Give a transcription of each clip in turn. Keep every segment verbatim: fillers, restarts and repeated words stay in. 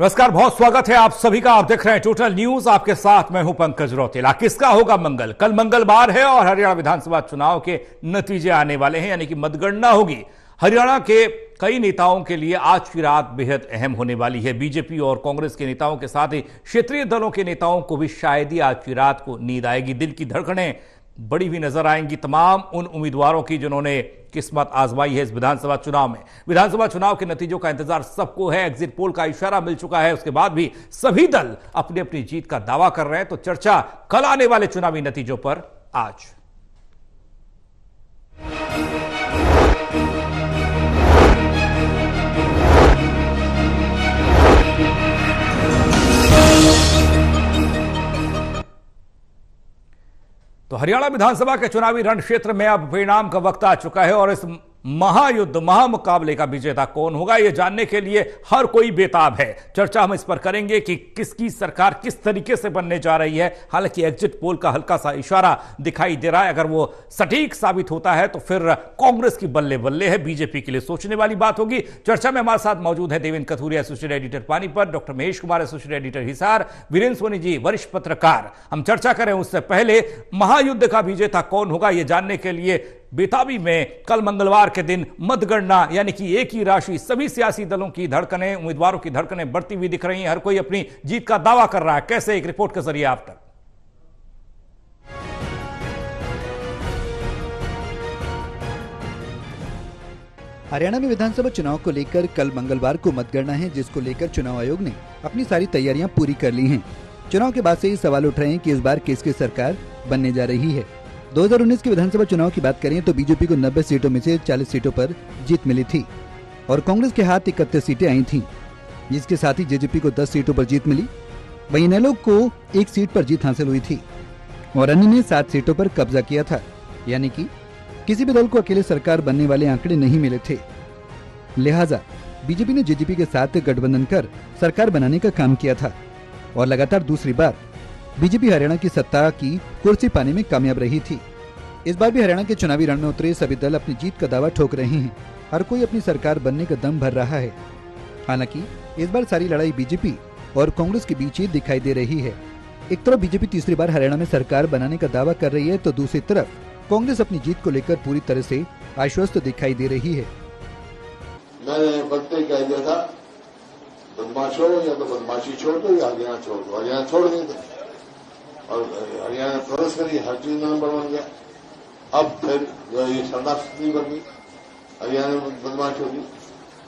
नमस्कार, बहुत स्वागत है आप सभी का। आप देख रहे हैं टोटल न्यूज, आपके साथ मैं हूं पंकज रौतेला। किसका होगा मंगल? कल मंगलवार है और हरियाणा विधानसभा चुनाव के नतीजे आने वाले हैं, यानी कि मतगणना होगी। हरियाणा के कई नेताओं के लिए आज की रात बेहद अहम होने वाली है। बीजेपी और कांग्रेस के नेताओं के साथ ही क्षेत्रीय दलों के नेताओं को भी शायद ही आज की रात को नींद आएगी। दिल की धड़कनें बड़ी भी नजर आएंगी तमाम उन उम्मीदवारों की जिन्होंने किस्मत आजमाई है इस विधानसभा चुनाव में। विधानसभा चुनाव के नतीजों का इंतजार सबको है, एग्जिट पोल का इशारा मिल चुका है, उसके बाद भी सभी दल अपनी अपनी जीत का दावा कर रहे हैं। तो चर्चा कल आने वाले चुनावी नतीजों पर आज। तो हरियाणा विधानसभा के चुनावी रणक्षेत्र में अब परिणाम का वक्त आ चुका है और इस महायुद्ध महामुकाबले का विजेता कौन होगा, यह जानने के लिए हर कोई बेताब है। चर्चा हम इस पर करेंगे कि किसकी सरकार किस तरीके से बनने जा रही है। हालांकि एग्जिट पोल का हल्का सा इशारा दिखाई दे रहा है, अगर वो सटीक साबित होता है तो फिर कांग्रेस की बल्ले बल्ले है, बीजेपी के लिए सोचने वाली बात होगी। चर्चा में हमारे साथ मौजूद है Devin Katuria, associate editor Panipat, doctor Mahesh Kumar, associate editor Hisar, Virendra Soni ji, वरिष्ठ पत्रकार। हम चर्चा करें उससे पहले महायुद्ध का विजेता कौन होगा, यह जानने के लिए बेताबी में कल मंगलवार के दिन मतगणना, यानी कि एक ही राशि, सभी सियासी दलों की धड़कनें, उम्मीदवारों की धड़कनें बढ़ती हुई दिख रही हैं। हर कोई अपनी जीत का दावा कर रहा है। कैसे, एक रिपोर्ट के जरिए आप तक। हरियाणा में विधानसभा चुनाव को लेकर कल मंगलवार को मतगणना है, जिसको लेकर चुनाव आयोग ने अपनी सारी तैयारियां पूरी कर ली हैं। चुनाव के बाद से ही सवाल उठ रहे हैं कि इस बार किसकी सरकार बनने जा रही है। दो हज़ार उन्नीस के विधानसभा चुनाव की बात करें तो बीजेपी को नब्बे सीटों में से चालीस सीटों पर जीत मिली थी और कांग्रेस के हाथ इकतीस सीटें आई थीं, जिसके साथ ही जेजेपी को दस सीटों पर जीत मिली। वहीं इनेलो को एक सीट पर जीत हासिल हुई थी और अन्य ने सात सीटों पर कब्जा किया था, यानी कि किसी भी दल को अकेले सरकार बनने वाले आंकड़े नहीं मिले थे। लिहाजा बीजेपी ने जेजेपी के साथ गठबंधन कर सरकार बनाने का काम किया था और लगातार दूसरी बार बीजेपी हरियाणा की सत्ता की कुर्सी पाने में कामयाब रही थी। इस बार भी हरियाणा के चुनावी रण में उतरे सभी दल अपनी जीत का दावा ठोक रहे हैं। हर कोई अपनी सरकार बनने का दम भर रहा है। हालांकि इस बार सारी लड़ाई बीजेपी और कांग्रेस के बीच ही दिखाई दे रही है। एक तरफ बीजेपी तीसरी बार हरियाणा में सरकार बनाने का दावा कर रही है तो दूसरी तरफ कांग्रेस अपनी जीत को लेकर पूरी तरह से आश्वस्त दिखाई दे रही है। मैंने बदते कह दिया था, बदमाशों या तो बदमाशी छोड़ दो या हरियाणा छोड़ दो, हरियाणा छोड़ नहीं दो और हरियाणा प्रोस करी, हर चीज नंबर बन गया। अब फिर जो ये शराबी बन गई, हरियाणा में बदमाश होगी।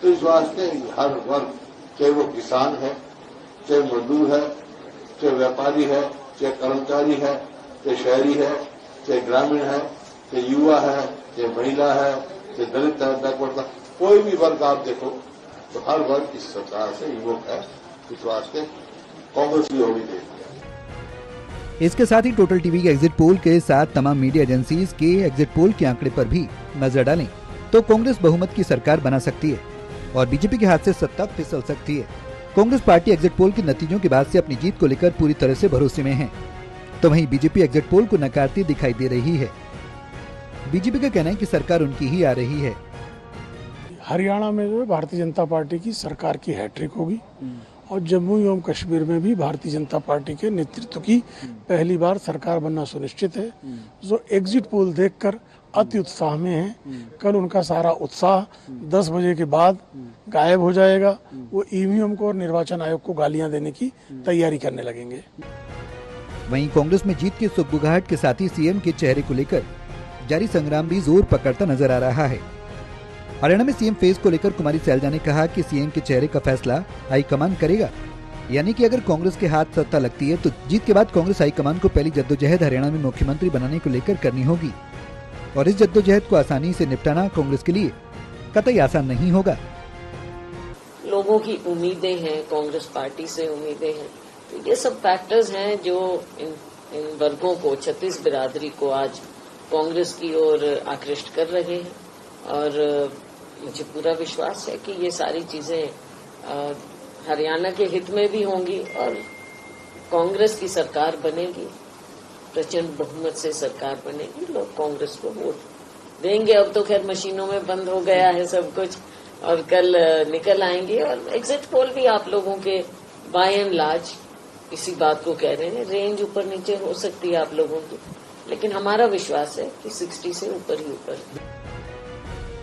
तो इस वास्ते हर वर्ग, चाहे वो किसान है, चाहे मजदूर है, चाहे व्यापारी है, चाहे कर्मचारी है, चाहे शहरी है, चाहे ग्रामीण है, चाहे युवा है, चाहे महिला है, चाहे दलित है, बैकवर्ड, कोई भी वर्ग आप देखो तो हर वर्ग इस सरकार से युवक है। इस वास्ते कांग्रेस भी होगी देश। इसके साथ ही टोटल टीवी के एग्जिट पोल के साथ तमाम मीडिया एजेंसीज के एग्जिट पोल के आंकड़े पर भी नजर डालें तो कांग्रेस बहुमत की सरकार बना सकती है और बीजेपी के हाथ से सत्ता फिसल सकती है। कांग्रेस पार्टी एग्जिट पोल के नतीजों के बाद से अपनी जीत को लेकर पूरी तरह से भरोसे में है, तो वहीं बीजेपी एग्जिट पोल को नकारती दिखाई दे रही है। बीजेपी का कहना है कि सरकार उनकी ही आ रही है। हरियाणा में जो भारतीय जनता पार्टी की सरकार की हैट्रिक होगी और जम्मू एवं कश्मीर में भी भारतीय जनता पार्टी के नेतृत्व की पहली बार सरकार बनना सुनिश्चित है, जो एग्जिट पोल देखकर अति उत्साह में है। कल उनका सारा उत्साह दस बजे के बाद गायब हो जाएगा। वो ईवीएम को और निर्वाचन आयोग को गालियां देने की तैयारी करने लगेंगे। वहीं कांग्रेस में जीत के सुगबुगाहट के साथ ही सीएम के चेहरे को लेकर जारी संग्राम भी जोर पकड़ता नजर आ रहा है। हरियाणा में सीएम फेस को लेकर कुमारी सैलजा ने कहा कि सीएम के चेहरे का फैसला हाईकमान करेगा, यानी कि अगर कांग्रेस के हाथ सत्ता लगती है तो जीत के बाद कांग्रेस हाईकमान को पहली जद्दोजहद हरियाणा में मुख्यमंत्री बनाने को लेकर करनी होगी और इस जद्दोजहद को आसानी से निपटाना कांग्रेस के लिए कतई आसान नहीं होगा। लोगों की उम्मीदें हैं, कांग्रेस पार्टी से उम्मीदें हैं, तो ये सब फैक्टर्स हैं जो इन, इन वर्गों को, छत्तीस बिरादरी को आज कांग्रेस की ओर आकृष्ट कर रहे हैं और मुझे पूरा विश्वास है कि ये सारी चीजें हरियाणा के हित में भी होंगी और कांग्रेस की सरकार बनेगी, प्रचंड बहुमत से सरकार बनेगी। लोग कांग्रेस को वोट देंगे। अब तो खैर मशीनों में बंद हो गया है सब कुछ, और कल निकल आएंगे। और एग्जिट पोल भी आप लोगों के बाय एंड लार्ज इसी बात को कह रहे हैं, रेंज ऊपर नीचे हो सकती है आप लोगों की, लेकिन हमारा विश्वास है कि साठ से ऊपर ही ऊपर।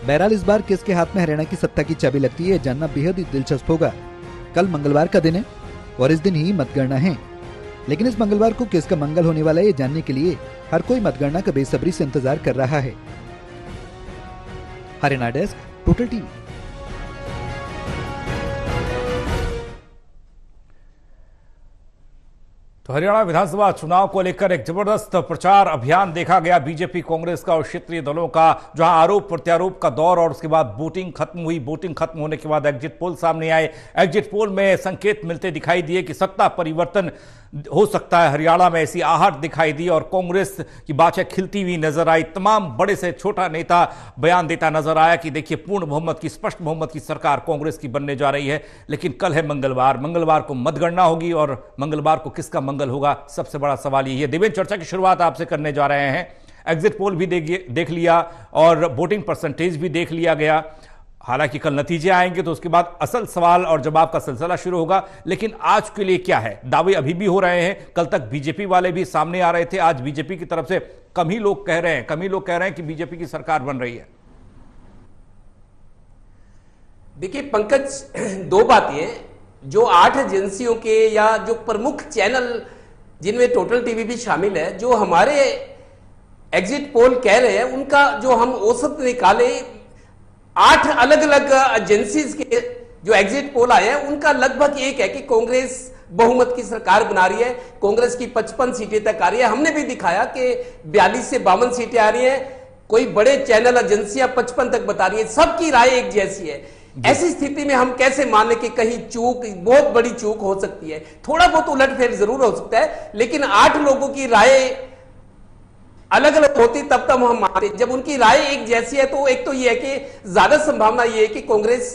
बहरहाल इस बार किसके हाथ में हरियाणा की सत्ता की चाबी लगती है, जानना बेहद ही दिलचस्प होगा। कल मंगलवार का दिन है और इस दिन ही मतगणना है, लेकिन इस मंगलवार को किसका मंगल होने वाला है ये जानने के लिए हर कोई मतगणना का बेसब्री से इंतजार कर रहा है। Haryana desk, total TV. तो हरियाणा विधानसभा चुनाव को लेकर एक जबरदस्त प्रचार अभियान देखा गया बीजेपी, कांग्रेस का और क्षेत्रीय दलों का, जहां आरोप प्रत्यारोप का दौर और उसके बाद वोटिंग खत्म हुई। वोटिंग खत्म होने के बाद एग्जिट पोल सामने आए। एग्जिट पोल में संकेत मिलते दिखाई दिए कि सत्ता परिवर्तन हो सकता है हरियाणा में, ऐसी आहट दिखाई दी और कांग्रेस की बाछा खिलती हुई नजर आई। तमाम बड़े से छोटा नेता बयान देता नजर आया कि देखिए पूर्ण बहुमत की, स्पष्ट बहुमत की सरकार कांग्रेस की बनने जा रही है। लेकिन कल है मंगलवार, मंगलवार को मतगणना होगी और मंगलवार को किसका मंगल होगा सबसे बड़ा सवाल ये है। देवेन, चर्चा की शुरुआत आपसे करने जा रहे हैं। एग्जिट पोल भी देख लिया और वोटिंग परसेंटेज भी देख लिया गया, हालांकि कल नतीजे आएंगे तो उसके बाद असल सवाल और जवाब का सिलसिला शुरू होगा। लेकिन आज के लिए क्या है, दावे अभी भी हो रहे हैं, कल तक बीजेपी वाले भी सामने आ रहे थे, आज बीजेपी की तरफ से कम ही लोग कह रहे हैं कम ही लोग कह रहे हैं कि बीजेपी की सरकार बन रही है। देखिए पंकज, दो बातें, जो आठ एजेंसियों के या जो प्रमुख चैनल जिनमें टोटल टीवी भी शामिल है, जो हमारे एग्जिट पोल कह रहे हैं, उनका जो हम औसत निकाले, आठ अलग अलग एजेंसीज के जो एग्जिट पोल आए हैं उनका लगभग एक है कि कांग्रेस बहुमत की सरकार बना रही है। कांग्रेस की पचपन सीटें तक आ रही है, हमने भी दिखाया कि बयालीस से बावन सीटें आ रही हैं, कोई बड़े चैनल एजेंसियां पचपन तक बता रही है, सबकी राय एक जैसी है। ऐसी स्थिति में हम कैसे माने कि कहीं चूक, बहुत बड़ी चूक हो सकती है, थोड़ा बहुत उलटफेर जरूर हो सकता है, लेकिन आठ लोगों की राय अलग अलग होती तब तब हम मानते। जब उनकी राय एक जैसी है तो एक तो यह है कि ज्यादा संभावना यह है कि कांग्रेस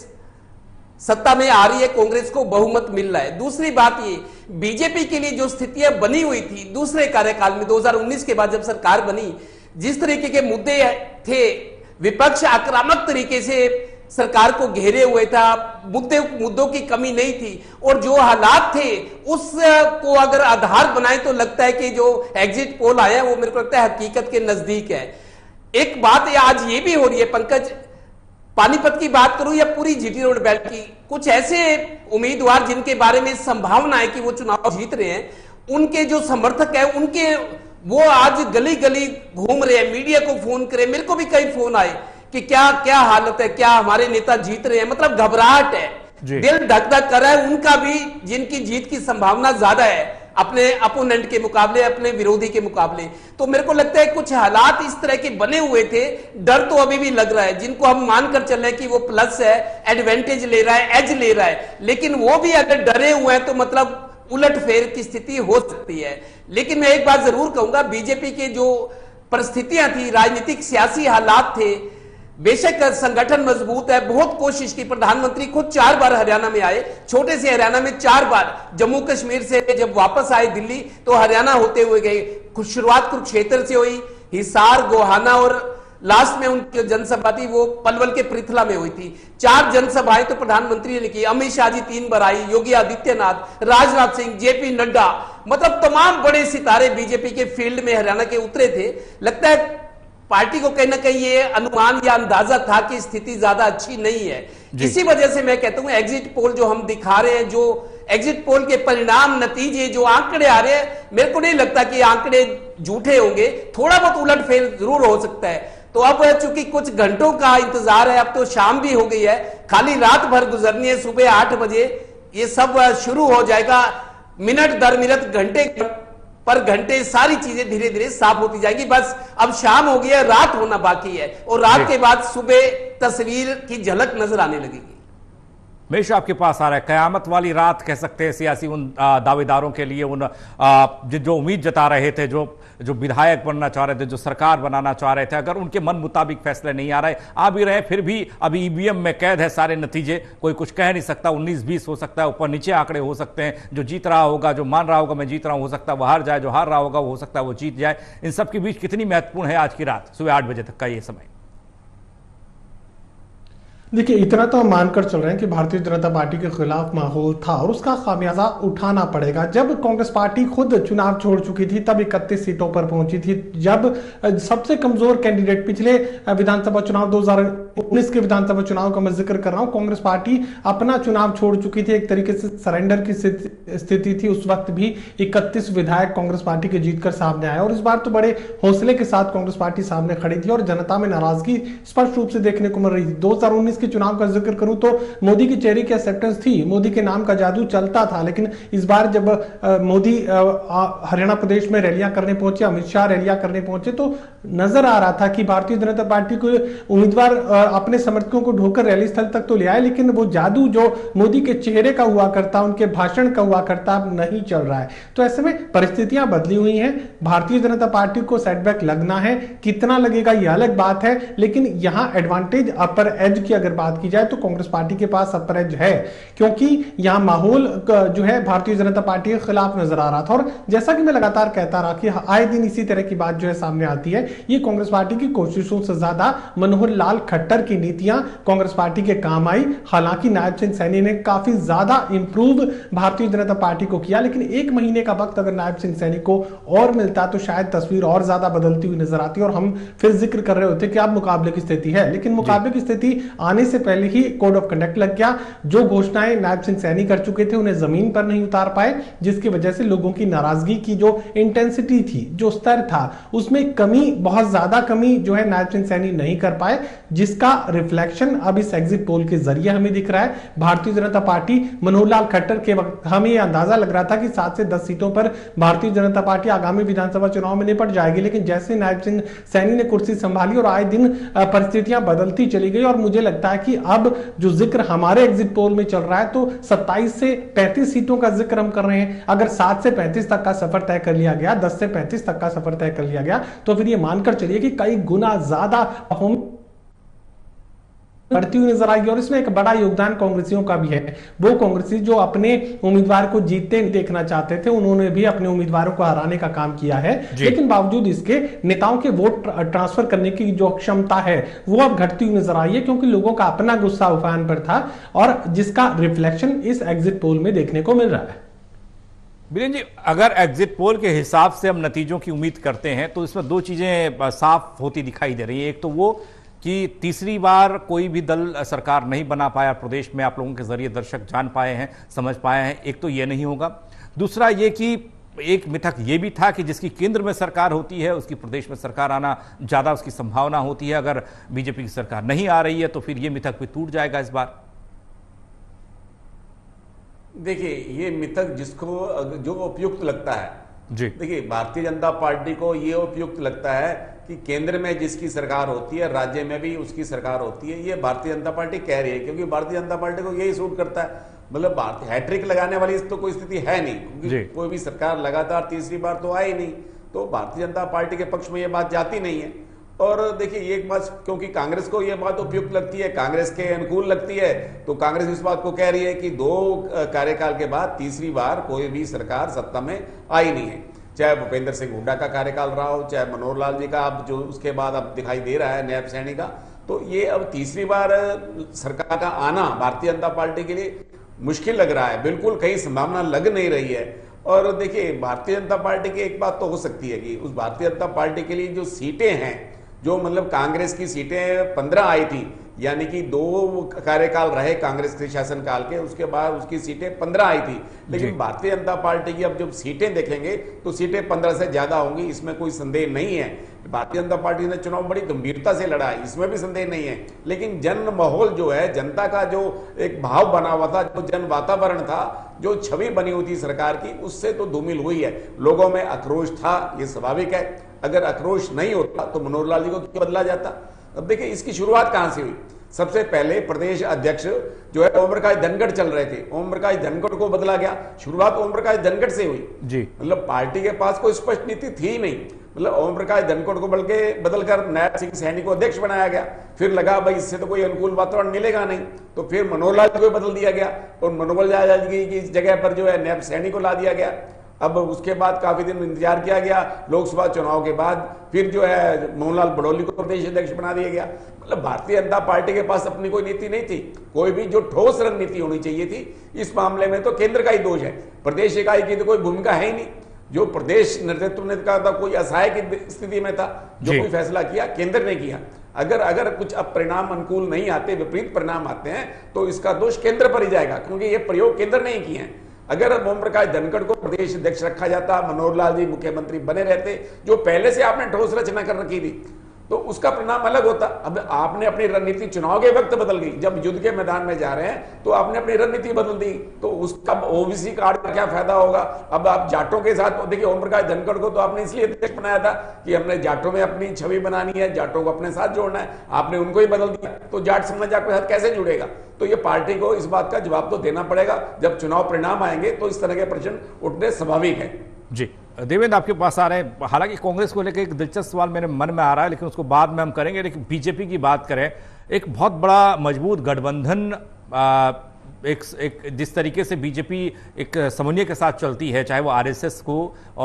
सत्ता में आ रही है, कांग्रेस को बहुमत मिल रहा है। दूसरी बात ये, बीजेपी के लिए जो स्थितियां बनी हुई थी दूसरे कार्यकाल में दो हज़ार उन्नीस के बाद जब सरकार बनी, जिस तरीके के मुद्दे थे, विपक्ष आक्रामक तरीके से सरकार को घेरे हुए था, मुद्दे मुद्दों की कमी नहीं थी, और जो हालात थे उसको अगर आधार बनाए तो लगता है कि जो एग्जिट पोल आया वो मेरे को लगता है हकीकत के नजदीक है। एक बात आज ये भी हो रही है पंकज, पानीपत की बात करूं या पूरी जीटी रोड बेल्ट की, कुछ ऐसे उम्मीदवार जिनके बारे में संभावना है कि वो चुनाव जीत रहे हैं, उनके जो समर्थक है उनके वो आज गली गली घूम रहे हैं, मीडिया को फोन करे, मेरे को भी कई फोन आए कि क्या क्या हालत है, क्या हमारे नेता जीत रहे हैं, मतलब घबराहट है, दिल धक धक कर रहा है। उनका भी जिनकी जीत की संभावना ज्यादा है अपने अपोनेंट के मुकाबले, अपने विरोधी के मुकाबले, तो मेरे को लगता है कुछ हालात इस तरह के बने हुए थे। डर तो अभी भी लग रहा है, जिनको हम मानकर चल रहे हैं कि वो प्लस है, एडवांटेज ले रहा है, एज ले रहा है, लेकिन वो भी अगर डरे हुए हैं तो मतलब उलटफेर की स्थिति हो सकती है। लेकिन मैं एक बात जरूर कहूंगा, बीजेपी के जो परिस्थितियां थी, राजनीतिक सियासी हालात थे, बेशक संगठन मजबूत है, बहुत कोशिश की, प्रधानमंत्री खुद चार बार हरियाणा में आए, छोटे से हरियाणा में चार बार, जम्मू कश्मीर से जब वापस आए दिल्ली तो हरियाणा होते हुए गए, शुरुआत कुरुक्षेत्र से हुई, हिसार, गोहाना, और लास्ट में उनकी जनसभा थी वो पलवल के पृथला में हुई थी। चार जनसभाएं तो प्रधानमंत्री ने की, अमित शाह जी तीन बार आई, योगी आदित्यनाथ, राजनाथ सिंह, जेपी नड्डा, मतलब तमाम बड़े सितारे बीजेपी के फील्ड में हरियाणा के उतरे थे। लगता है पार्टी को कहीं ना कहीं ये अनुमान या अंदाजा था कि स्थिति ज्यादा अच्छी नहीं है, इसी वजह से मैं कहता हूं एग्जिट पोल जो हम दिखा रहे हैं, जो एग्जिट पोल के परिणाम, नतीजे, जो आंकड़े आ रहे हैं, मेरे को नहीं लगता कि आंकड़े झूठे होंगे, थोड़ा बहुत उलटफेर जरूर हो सकता है। तो अब चूंकि कुछ घंटों का इंतजार है, अब तो शाम भी हो गई है, खाली रात भर गुजरनी है, सुबह आठ बजे ये सब शुरू हो जाएगा, मिनट दर मिनट, घंटे पर घंटे, सारी चीजें धीरे धीरे साफ होती जाएगी। बस अब शाम हो गई है, रात होना बाकी है, और रात के बाद सुबह तस्वीर की झलक नजर आने लगेगी। हमेशा आपके पास आ रहा है, कयामत वाली रात कह सकते हैं सियासी उन दावेदारों के लिए, उन जो उम्मीद जता रहे थे, जो जो विधायक बनना चाह रहे थे, जो सरकार बनाना चाह रहे थे, अगर उनके मन मुताबिक फैसले नहीं आ रहे, आ भी रहे, फिर भी अभी ईवीएम में कैद है सारे नतीजे, कोई कुछ कह नहीं सकता, उन्नीस बीस हो सकता है, ऊपर नीचे आंकड़े हो सकते हैं, जो जीत रहा होगा, जो मान रहा होगा मैं जीत रहा हूँ, हो सकता है वह हार जाए, जो हार रहा होगा वो हो सकता है वो जीत जाए। इन सब के बीच कितनी महत्वपूर्ण है आज की रात सुबह आठ बजे तक का ये समय? देखिए इतना तो हम मानकर चल रहे हैं कि भारतीय जनता पार्टी के खिलाफ माहौल था और उसका खामियाजा उठाना पड़ेगा। जब कांग्रेस पार्टी खुद चुनाव छोड़ चुकी थी तब इकतीस सीटों पर पहुंची थी, जब सबसे कमजोर कैंडिडेट पिछले विधानसभा चुनाव दो हजार उन्नीस के विधानसभा चुनाव का मैं जिक्र कर रहा हूं, कांग्रेस पार्टी अपना चुनाव छोड़ चुकी थी, एक तरीके से सरेंडर की स्थिति थी। उस वक्त भी इकतीस विधायक कांग्रेस पार्टी के जीतकर सामने आए और इस बार तो बड़े हौसले के साथ कांग्रेस पार्टी सामने खड़ी थी और जनता में नाराजगी स्पष्ट रूप से देखने को मिल रही थी। दो हजार उन्नीस के चुनाव का जिक्र करूं तो मोदी की चेहरे की एक्सेप्टेंस थी, मोदी के नाम का जादू चलता था, लेकिन इस बार जब मोदी हरियाणा प्रदेश में रैलियां करने पहुंचे, अमित शाह रैलियां करने पहुंचे, तो नजर आ रहा था कि भारतीय जनता पार्टी के उम्मीदवार अपने समर्थकों को ढोकर रैली स्थल तक तो ले आए, लेकिन वो जादू जो मोदी के चेहरे का हुआ करता, उनके भाषण का हुआ करता, नहीं चल रहा है। तो ऐसे में परिस्थितियां बदली हुई हैं। भारतीय जनता पार्टी को सेटबैक लगना है, कितना लगेगा यह अलग बात है, लेकिन यहां एडवांटेज अपर एज की अगर बात की जाए तो कांग्रेस पार्टी के पास अपर एज है, क्योंकि यहां माहौल जो है भारतीय जनता पार्टी के खिलाफ नजर आ रहा था। और जैसा कि मैं लगातार कहता रहा कि आए दिन इसी तरह की बात जो है सामने आती है, ये कांग्रेस पार्टी की कोशिशों से ज्यादा मनोहर लाल खट्टर की नीतियां कांग्रेस पार्टी के काम आई। हालांकि नायब सिंह सैनी ने काफी ज्यादा इंप्रूव भारतीय जनता पार्टी को किया, लेकिन एक महीने का वक्त अगर नायब सिंह सैनी को और मिलता तो शायद तस्वीर और ज्यादा बदलती हुई नजर आती और हम फिर जिक्र कर रहे होते कि अब मुकाबले की स्थिति है। लेकिन मुकाबले की स्थिति आने से पहले ही कोड ऑफ कंडक्ट लग गया, जो घोषणाएं नायब सिंह सैनी कर चुके थे उन्हें जमीन पर नहीं उतार पाए, जिसकी वजह से लोगों की नाराजगी की जो इंटेंसिटी थी, जो स्तर था, उसमें कमी, बहुत ज्यादा कमी जो है नायब सिंह सैनी नहीं कर पाए, जिसका रिफ्लेक्शन अब इस एग्जिट पोल के जरिए हमें दिख रहा है। भारतीय जनता पार्टी मनोहर लाल खट्टर के वक्त हमें यह अंदाजा लग रहा था कि सात से दस सीटों पर भारतीय जनता पार्टी आगामी विधानसभा चुनाव में निपट जाएगी, लेकिन जैसे नायब सिंह सैनी ने कुर्सी संभाली और आए दिन परिस्थितियां बदलती चली गई। और मुझे लगता है कि अब जो जिक्र हमारे एग्जिट पोल में चल रहा है तो सत्ताईस से पैंतीस सीटों का जिक्र हम कर रहे हैं। अगर सात से पैंतीस तक का सफर तय कर लिया गया, दस से पैंतीस तक का सफर तय कर लिया गया, तो फिर ये मानकर चलिए कि कई गुना ज्यादा बढ़ती हुई नजर आएगी। और इसमें एक बड़ा योगदान कांग्रेसियों का भी है। वो कांग्रेसी जो अपने उम्मीदवार को जीतते देखना चाहते थे, उन्होंने भी अपने उम्मीदवारों को हराने का काम किया है, लेकिन बावजूद इसके नेताओं के वोट ट्रांसफर करने की जो क्षमता है वो अब घटती हुई नजर आई है, क्योंकि लोगों का अपना गुस्सा उफान पर था और जिसका रिफ्लेक्शन इस एग्जिट पोल में देखने को मिल रहा है। वीरेंद्र जी, अगर एग्जिट पोल के हिसाब से हम नतीजों की उम्मीद करते हैं तो इसमें दो चीजें साफ होती दिखाई दे रही है। एक तो वो कि तीसरी बार कोई भी दल सरकार नहीं बना पाया प्रदेश में, आप लोगों के जरिए दर्शक जान पाए हैं, समझ पाए हैं, एक तो ये नहीं होगा। दूसरा ये कि एक मिथक ये भी था कि जिसकी केंद्र में सरकार होती है उसकी प्रदेश में सरकार आना ज़्यादा उसकी संभावना होती है, अगर बीजेपी की सरकार नहीं आ रही है तो फिर ये मिथक भी टूट जाएगा इस बार। देखिए ये मिथक जिसको जो उपयुक्त लगता है जी, देखिए भारतीय जनता पार्टी को ये उपयुक्त लगता है कि केंद्र में जिसकी सरकार होती है राज्य में भी उसकी सरकार होती है, ये भारतीय जनता पार्टी कह रही है, क्योंकि भारतीय जनता पार्टी को यही सूट करता है। मतलब भारत हैट्रिक लगाने वाली तो कोई स्थिति है नहीं, क्योंकि कोई भी सरकार लगातार तीसरी बार तो आई नहीं, तो भारतीय जनता पार्टी के पक्ष में ये बात जाती नहीं है। और देखिए ये एक बात, क्योंकि कांग्रेस को ये बात उपयुक्त लगती है, कांग्रेस के अनुकूल लगती है, तो कांग्रेस इस बात को कह रही है कि दो कार्यकाल के बाद तीसरी बार कोई भी सरकार सत्ता में आई नहीं है, चाहे भूपेंद्र सिंह हुड्डा का कार्यकाल रहा हो, चाहे मनोहर लाल जी का, अब जो उसके बाद अब दिखाई दे रहा है नायब सैनी का, तो ये अब तीसरी बार सरकार का आना भारतीय जनता पार्टी के लिए मुश्किल लग रहा है, बिल्कुल कहीं संभावना लग नहीं रही है। और देखिए भारतीय जनता पार्टी की एक बात तो हो सकती है कि उस भारतीय जनता पार्टी के लिए जो सीटें हैं, जो मतलब कांग्रेस की सीटें पंद्रह आई थी, यानी कि दो कार्यकाल रहे कांग्रेस के शासनकाल के, उसके बाद उसकी सीटें पंद्रह आई थी, लेकिन भारतीय जनता पार्टी की अब जब सीटें देखेंगे तो सीटें पंद्रह से ज्यादा होंगी, इसमें कोई संदेह नहीं है। भारतीय जनता पार्टी ने चुनाव बड़ी गंभीरता से लड़ा है, इसमें भी संदेह नहीं है, लेकिन जन माहौल जो है, जनता का जो एक भाव बना हुआ था, जो जन वातावरण था, जो छवि बनी हुई थी सरकार की, उससे तो धूमिल हुई है। लोगों में आक्रोश था, ये स्वाभाविक है। अगर आक्रोश नहीं होता तो मनोहर लाल जी को क्यों बदला जाता। अब देखिए इसकी शुरुआत कहां से हुई। सबसे पहले प्रदेश अध्यक्ष जो है ओम प्रकाश धनखड़ चल रहे थे, ओम प्रकाश धनखड़ को बदला गया। शुरुआत ओम प्रकाश धनखड़ से हुई जी, मतलब पार्टी के पास कोई स्पष्ट नीति थी नहीं, मतलब ओम प्रकाश धनखड़ को बल्कि बदलकर नायब सिंह सैनी को अध्यक्ष बनाया गया। फिर लगा भाई इससे तो कोई अनुकूल वातावरण मिलेगा नहीं, तो फिर मनोहर लाल जी को बदल दिया गया और मनोहर लाल जी की जगह पर जो है नायब सैनी को ला दिया गया। अब उसके बाद काफी दिन इंतजार किया गया, लोकसभा चुनाव के बाद फिर जो है मोहन लाल बड़ोली को प्रदेश अध्यक्ष बना दिया गया। मतलब भारतीय जनता पार्टी के पास अपनी कोई नीति नहीं थी, कोई भी जो ठोस रणनीति होनी चाहिए थी इस मामले में तो केंद्र का ही दोष है, प्रदेश इकाई की तो कोई भूमिका है ही नहीं। जो प्रदेश नेतृत्व ने कहा था कोई असहाय की स्थिति में था, जो कोई फैसला किया केंद्र ने किया। अगर अगर कुछ अब परिणाम अनुकूल नहीं आते, विपरीत परिणाम आते हैं तो इसका दोष केंद्र पर ही जाएगा, क्योंकि ये प्रयोग केंद्र ने ही किए हैं। अगर ओम प्रकाश धनखड़ को प्रदेश अध्यक्ष रखा जाता, मनोहर लाल जी मुख्यमंत्री बने रहते, जो पहले से आपने ठोस रचना कर रखी थी, तो उसका परिणाम अलग होता। अब आपने अपनी रणनीति चुनाव के वक्त बदल गई, जब युद्ध के मैदान में जा रहे हैं तो आपने अपनी रणनीति बदल दी, तो उसका ओबीसी कार्ड का क्या फायदा होगा। अब आप जाटों के साथ, देखिए ओम प्रकाश धनखड़ को तो आपने इसलिए अध्यक्ष बनाया था कि हमने जाटों में अपनी छवि बनानी है, जाटों को अपने साथ जोड़ना है, आपने उनको ही बदल दिया तो जाट समाज आपके साथ कैसे जुड़ेगा। तो ये पार्टी को इस बात का जवाब तो देना पड़ेगा, जब चुनाव परिणाम आएंगे तो इस तरह के प्रश्न उठने स्वाभाविक है। जी देवेंद्र आपके पास आ रहे हैं, हालांकि कांग्रेस को लेकर एक दिलचस्प सवाल मेरे मन में आ रहा है, लेकिन उसको बाद में हम करेंगे। लेकिन बीजेपी की बात करें, एक बहुत बड़ा मजबूत गठबंधन, एक एक जिस तरीके से बीजेपी एक समन्वय के साथ चलती है, चाहे वो आरएसएस को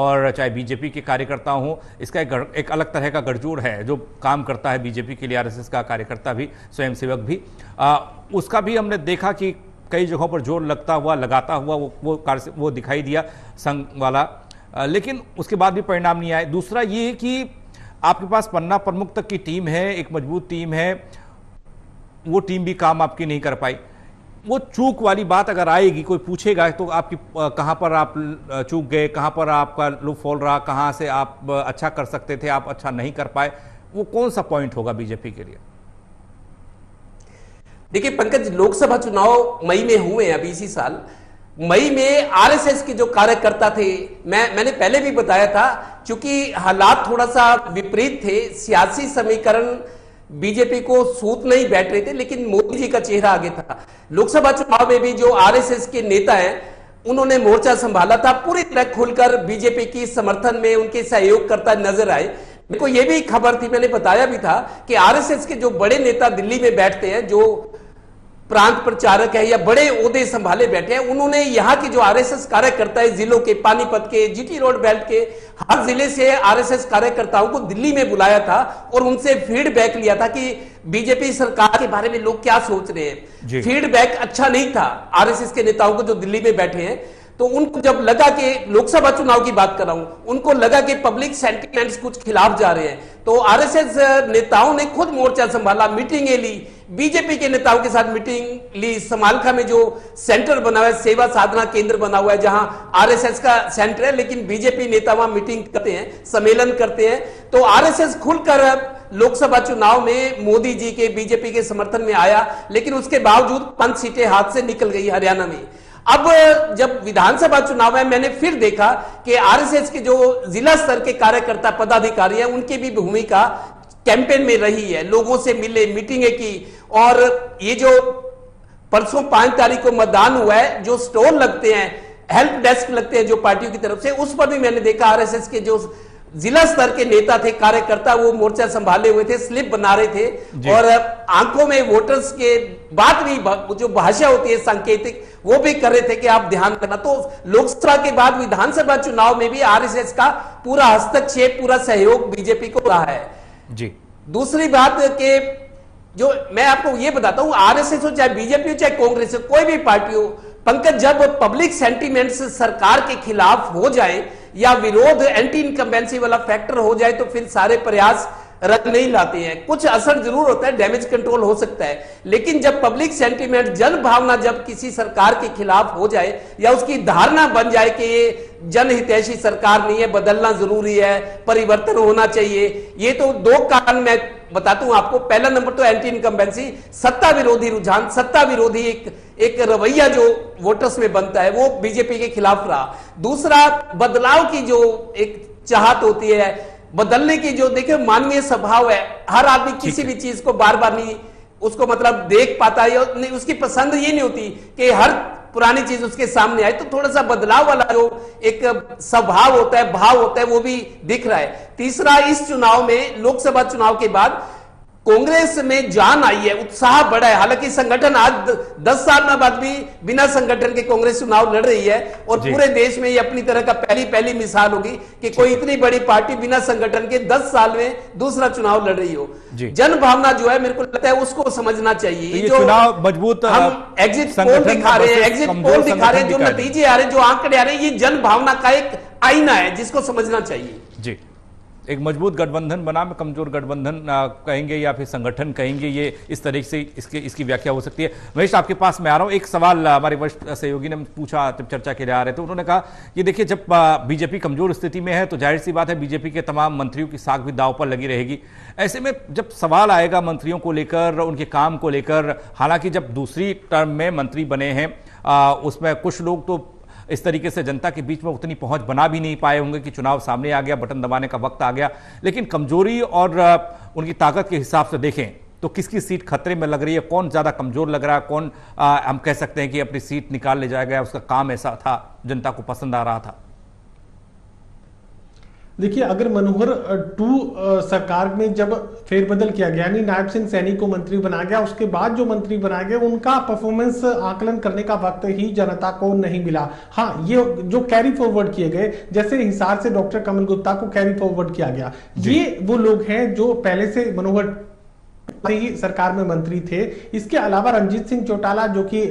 और चाहे बीजेपी के कार्यकर्ता हों, इसका एक, एक अलग तरह का गठजोड़ है जो काम करता है बीजेपी के लिए, आरएसएस का कार्यकर्ता भी, स्वयंसेवक भी। आ, उसका भी हमने देखा कि कई जगहों पर जोर लगता हुआ लगाता हुआ वो वो कार्य वो दिखाई दिया संघ वाला, लेकिन उसके बाद भी परिणाम नहीं आए। दूसरा ये कि आपके पास पन्ना प्रमुख तक की टीम है, एक मजबूत टीम है, वो टीम भी काम आपकी नहीं कर पाई। वो चूक वाली बात अगर आएगी, कोई पूछेगा तो आपकी कहाँ पर आप चूक गए, कहाँ पर आपका लूपहोल रहा, कहाँ से आप अच्छा कर सकते थे, आप अच्छा नहीं कर पाए, वो कौन सा पॉइंट होगा बीजेपी के लिए। देखिए पंकज, लोकसभा चुनाव मई में हुए हैं अभी इसी साल, मई में आरएसएस के जो कार्यकर्ता थे, मैं मैंने पहले भी बताया था, क्योंकि हालात थोड़ा सा विपरीत थे, सियासी समीकरण बीजेपी को सूत नहीं बैठ रहे थे, लेकिन मोदी जी का चेहरा आगे था। लोकसभा चुनाव में भी जो आरएसएस के नेता हैं उन्होंने मोर्चा संभाला था, पूरी तरह खुलकर बीजेपी की समर्थन में उनके सहयोग करता नजर आए। मेरे को ये भी खबर थी, मैंने बताया भी था कि आरएसएस के जो बड़े नेता दिल्ली में बैठते हैं, जो प्रांत प्रचारक है या बड़े ओहदे संभाले बैठे हैं, उन्होंने यहाँ की जो आरएसएस कार्यकर्ता है, जिलों के पानीपत के जीटी रोड बेल्ट के हर जिले से आरएसएस कार्यकर्ताओं को दिल्ली में बुलाया था और उनसे फीडबैक लिया था कि बीजेपी सरकार के बारे में लोग क्या सोच रहे हैं। फीडबैक अच्छा नहीं था आरएसएस के नेताओं को जो दिल्ली में बैठे हैं, तो उनको जब लगा कि लोकसभा चुनाव की बात कर रहा हूं, उनको लगा कि पब्लिक सेंटिमेंट्स कुछ खिलाफ जा रहे हैं, तो आरएसएस नेताओं ने खुद मोर्चा संभाला, मीटिंगें ली, बीजेपी के नेताओं के साथ मीटिंग ली। समालखा में जो सेंटर बना हुआ है, सेवा साधना केंद्र बना हुआ है, जहां आरएसएस का सेंटर है, लेकिन बीजेपी नेता वहां मीटिंग करते हैं, सम्मेलन करते हैं। तो आरएसएस खुलकर लोकसभा चुनाव में मोदी जी के बीजेपी के समर्थन में आया, लेकिन उसके बावजूद पांच सीटें हाथ से निकल गई हरियाणा में। अब जब विधानसभा चुनाव है, मैंने फिर देखा कि आरएसएस के जो जिला स्तर के कार्यकर्ता पदाधिकारी हैं, उनकी भी भूमिका कैंपेन में रही है, लोगों से मिले, मीटिंगें की। और ये जो परसों पांच तारीख को मतदान हुआ है, जो स्टोर लगते हैं, हेल्प डेस्क लगते हैं जो पार्टियों की तरफ से, उस पर भी मैंने देखा आरएसएस के जो जिला स्तर के नेता थे, कार्यकर्ता, वो मोर्चा संभाले हुए थे, स्लिप बना रहे थे और आंखों में वोटर्स के बात भी, जो भाषा होती है सांकेतिक, वो भी कर रहे थे कि आप ध्यान रखना। तो लोकसभा के बाद विधानसभा चुनाव में भी आरएसएस का पूरा हस्तक्षेप, पूरा सहयोग बीजेपी को रहा है। जी दूसरी बात के जो मैं आपको ये बताता हूं, आरएसएस हो चाहे बीजेपी हो चाहे कांग्रेस हो, कोई भी पार्टी हो पंकज, जब पब्लिक सेंटिमेंट्स सरकार के खिलाफ हो जाए या विरोध एंटी इनकम्बेंसी वाला फैक्टर हो जाए, तो फिर सारे प्रयास रंग नहीं लाते हैं। कुछ असर जरूर होता है, डैमेज कंट्रोल हो सकता है, लेकिन जब पब्लिक सेंटिमेंट, जन भावना जब किसी सरकार के खिलाफ हो जाए या उसकी धारणा बन जाए कि ये जनहितैषी सरकार नहीं है, बदलना जरूरी है, परिवर्तन होना चाहिए, ये तो दो कारण मैं बताता हूं आपको। पहला नंबर तो एंटी इनकम्बेंसी, सत्ता विरोधी रुझान, सत्ता विरोधी एक एक रवैया जो वोटर्स में बनता है, वो बीजेपी के खिलाफ रहा। दूसरा, बदलाव की जो एक चाहत होती है, बदलने की जो, देखिए मानवीय स्वभाव है, हर आदमी किसी भी चीज को बार बार नहीं उसको मतलब देख पाता है, उसकी पसंद ये नहीं होती कि हर पुरानी चीज उसके सामने आए, तो थोड़ा सा बदलाव वाला जो एक स्वभाव होता है, भाव होता है, वो भी दिख रहा है। तीसरा, इस चुनाव में, लोकसभा चुनाव के बाद कांग्रेस में जान आई है, उत्साह बढ़ा है। हालांकि संगठन आज दस साल बाद भी बिना संगठन के कांग्रेस चुनाव लड़ रही है और पूरे देश में ये अपनी तरह का पहली पहली मिसाल होगी कि कोई इतनी बड़ी पार्टी बिना संगठन के दस साल में दूसरा चुनाव लड़ रही हो। जन भावना जो है मेरे को लगता है उसको समझना चाहिए। तो जो मजबूत हम एग्जिट पोल दिखा रहे हैं, एग्जिट पोल दिखा रहे हैं, जो नतीजे आ रहे हैं, जो आंकड़े आ रहे हैं, ये जन भावना का एक आईना है जिसको समझना चाहिए। जी, एक मजबूत गठबंधन बनाम कमजोर गठबंधन कहेंगे या फिर संगठन कहेंगे, ये इस तरीके से इसके इसकी व्याख्या हो सकती है। महेश, आपके पास मैं आ रहा हूँ। एक सवाल हमारे वरिष्ठ सहयोगी ने पूछा जब चर्चा के लिए आ रहे थे, उन्होंने कहा कि देखिए जब बीजेपी कमजोर स्थिति में है तो जाहिर सी बात है बीजेपी के तमाम मंत्रियों की साख भी दाव पर लगी रहेगी। ऐसे में जब सवाल आएगा मंत्रियों को लेकर, उनके काम को लेकर, हालांकि जब दूसरी टर्म में मंत्री बने हैं उसमें कुछ लोग तो इस तरीके से जनता के बीच में उतनी पहुंच बना भी नहीं पाए होंगे कि चुनाव सामने आ गया, बटन दबाने का वक्त आ गया, लेकिन कमजोरी और उनकी ताकत के हिसाब से देखें तो किसकी सीट खतरे में लग रही है, कौन ज़्यादा कमजोर लग रहा है, कौन आ, हम कह सकते हैं कि अपनी सीट निकाल ले जाएगा, उसका काम ऐसा था, जनता को पसंद आ रहा था। देखिए, अगर मनोहर टू सरकार में जब फेरबदल किया गया, यानी नायब सिंह सैनी को मंत्री बनाया गया, उसके बाद जो मंत्री बनाए गए उनका परफॉर्मेंस आकलन करने का वक्त ही जनता को नहीं मिला। हाँ, ये जो कैरी फॉरवर्ड किए गए, जैसे हिसार से डॉक्टर कमल गुप्ता को कैरी फॉरवर्ड किया गया, ये वो लोग हैं जो पहले से मनोहर ही सरकार में मंत्री थे। इसके अलावा रणजीत सिंह चौटाला जो कि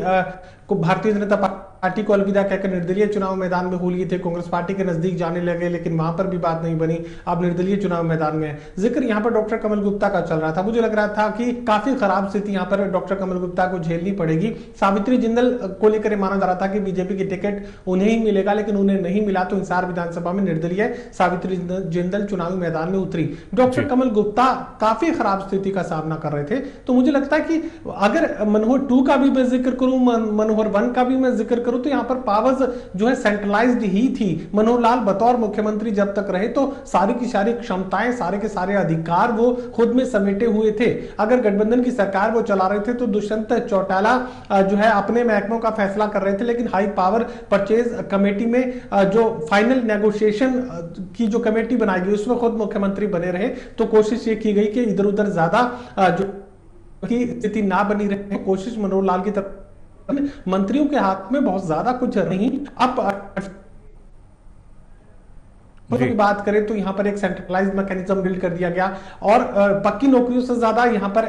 भारतीय जनता पार्टी पार्टी को अलविदा कहकर निर्दलीय चुनाव मैदान में हो लिए थे, कांग्रेस पार्टी के नजदीक जाने लगे, लेकिन वहां पर भी बात नहीं बनी, अब निर्दलीय चुनाव मैदान में है। जिक्र यहाँ पर डॉक्टर कमल गुप्ता का चल रहा था, मुझे लग रहा था कि काफी खराब स्थिति यहाँ पर डॉक्टर कमल गुप्ता को झेलनी पड़ेगी। सावित्री जिंदल को लेकर माना जा रहा था कि बीजेपी की टिकट उन्हें ही मिलेगा, लेकिन उन्हें नहीं मिला, तो हिसार विधानसभा में निर्दलीय सावित्री जिंदल चुनावी मैदान में उतरी। डॉक्टर कमल गुप्ता काफी खराब स्थिति का सामना कर रहे थे, तो मुझे लगता है कि अगर मनोहर टू का भी मैं जिक्र करूं, मनोहर वन का भी मैं जिक्र तो यहाँ पर पावर्स जो है सेंट्रलाइज्ड ही थी। मनोहर लाल बतौर मुख्यमंत्री जब तक रहे तो सारी की सारी क्षमताएं, सारे के सारे अधिकार वो खुद में समेटे हुए थे। अगर गठबंधन की सरकार वो चला रहे थे तो दुष्यंत चौटाला जो है अपने महकमों का फैसला कर रहे थे, लेकिन हाई पावर परचेज कमेटी में जो फाइनल नेगोशिएशन की जो कमेटी बनाई गई उसमें खुद मुख्यमंत्री बने रहे। तो कोशिश ये की गई कि इधर उधर ज्यादा की स्थिति ना बनी रहे, कोशिश मनोहर लाल की तरफ। मंत्रियों के हाथ में बहुत ज्यादा कुछ नहीं। अब की बात करें तो यहां पर एक सेंट्रलाइज्ड मैकेनिज्म बिल्ड कर दिया गया और पक्की नौकरियों से ज्यादा यहां पर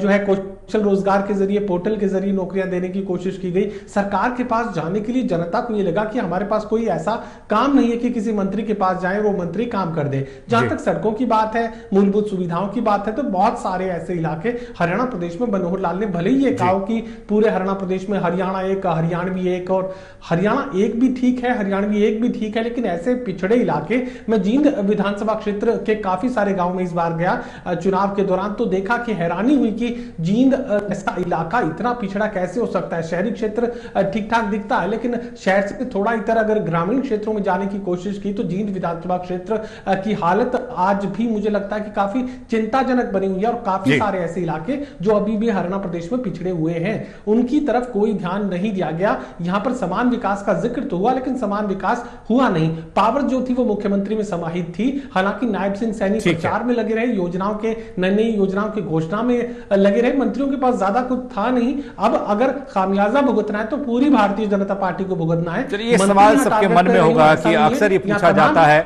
जो है कौशल रोजगार के जरिए, पोर्टल के जरिए नौकरियां देने की कोशिश की गई। सरकार के पास जाने के लिए जनता को यह लगा कि हमारे पास कोई ऐसा काम नहीं है कि किसी मंत्री के पास जाए वो मंत्री काम कर दे। जहां तक सड़कों की बात है, मूलभूत सुविधाओं की बात है, तो बहुत सारे ऐसे इलाके हरियाणा प्रदेश में मनोहर लाल ने भले ही ये कहा कि पूरे हरियाणा प्रदेश में हरियाणा एक, हरियाणवी एक, और हरियाणा एक भी ठीक है, हरियाणवी एक भी ठीक है, लेकिन ऐसे पिछड़े इलाके, मैं जींद विधानसभा क्षेत्र के काफी सारे गांव में इस बार गया चुनाव के दौरान, तो देखा कि हैरानी हुई कि जींद ऐसा इलाका इतना पिछड़ा कैसे हो सकता है। शहरी क्षेत्र ठीक ठाक दिखता है, लेकिन शहर से थोड़ा इधर अगर ग्रामीण क्षेत्रों में जाने की कोशिश की तो जींद विधानसभा क्षेत्र की हालत आज भी मुझे लगता है कि काफी चिंताजनक बनी हुई है और काफी सारे ऐसे इलाके जो अभी भी हरियाणा प्रदेश में पिछड़े हुए हैं, उनकी तरफ कोई ध्यान नहीं दिया गया। यहां पर समान विकास का जिक्र तो हुआ, लेकिन समान विकास हुआ नहीं। पावर जो थी वो मुख्यमंत्री में समाहित थी। हालांकि नायब सिंह सैनी प्रचार में लगे रहे, योजनाओं के नई नई योजनाओं की घोषणा में लगे रहे, मंत्रियों के पास ज्यादा कुछ था नहीं। अब अगर खामियाजा भुगतना है तो पूरी भारतीय जनता पार्टी को भुगतना है। ये सवाल सबके मन में होगा कि अक्सर ये पूछा जाता है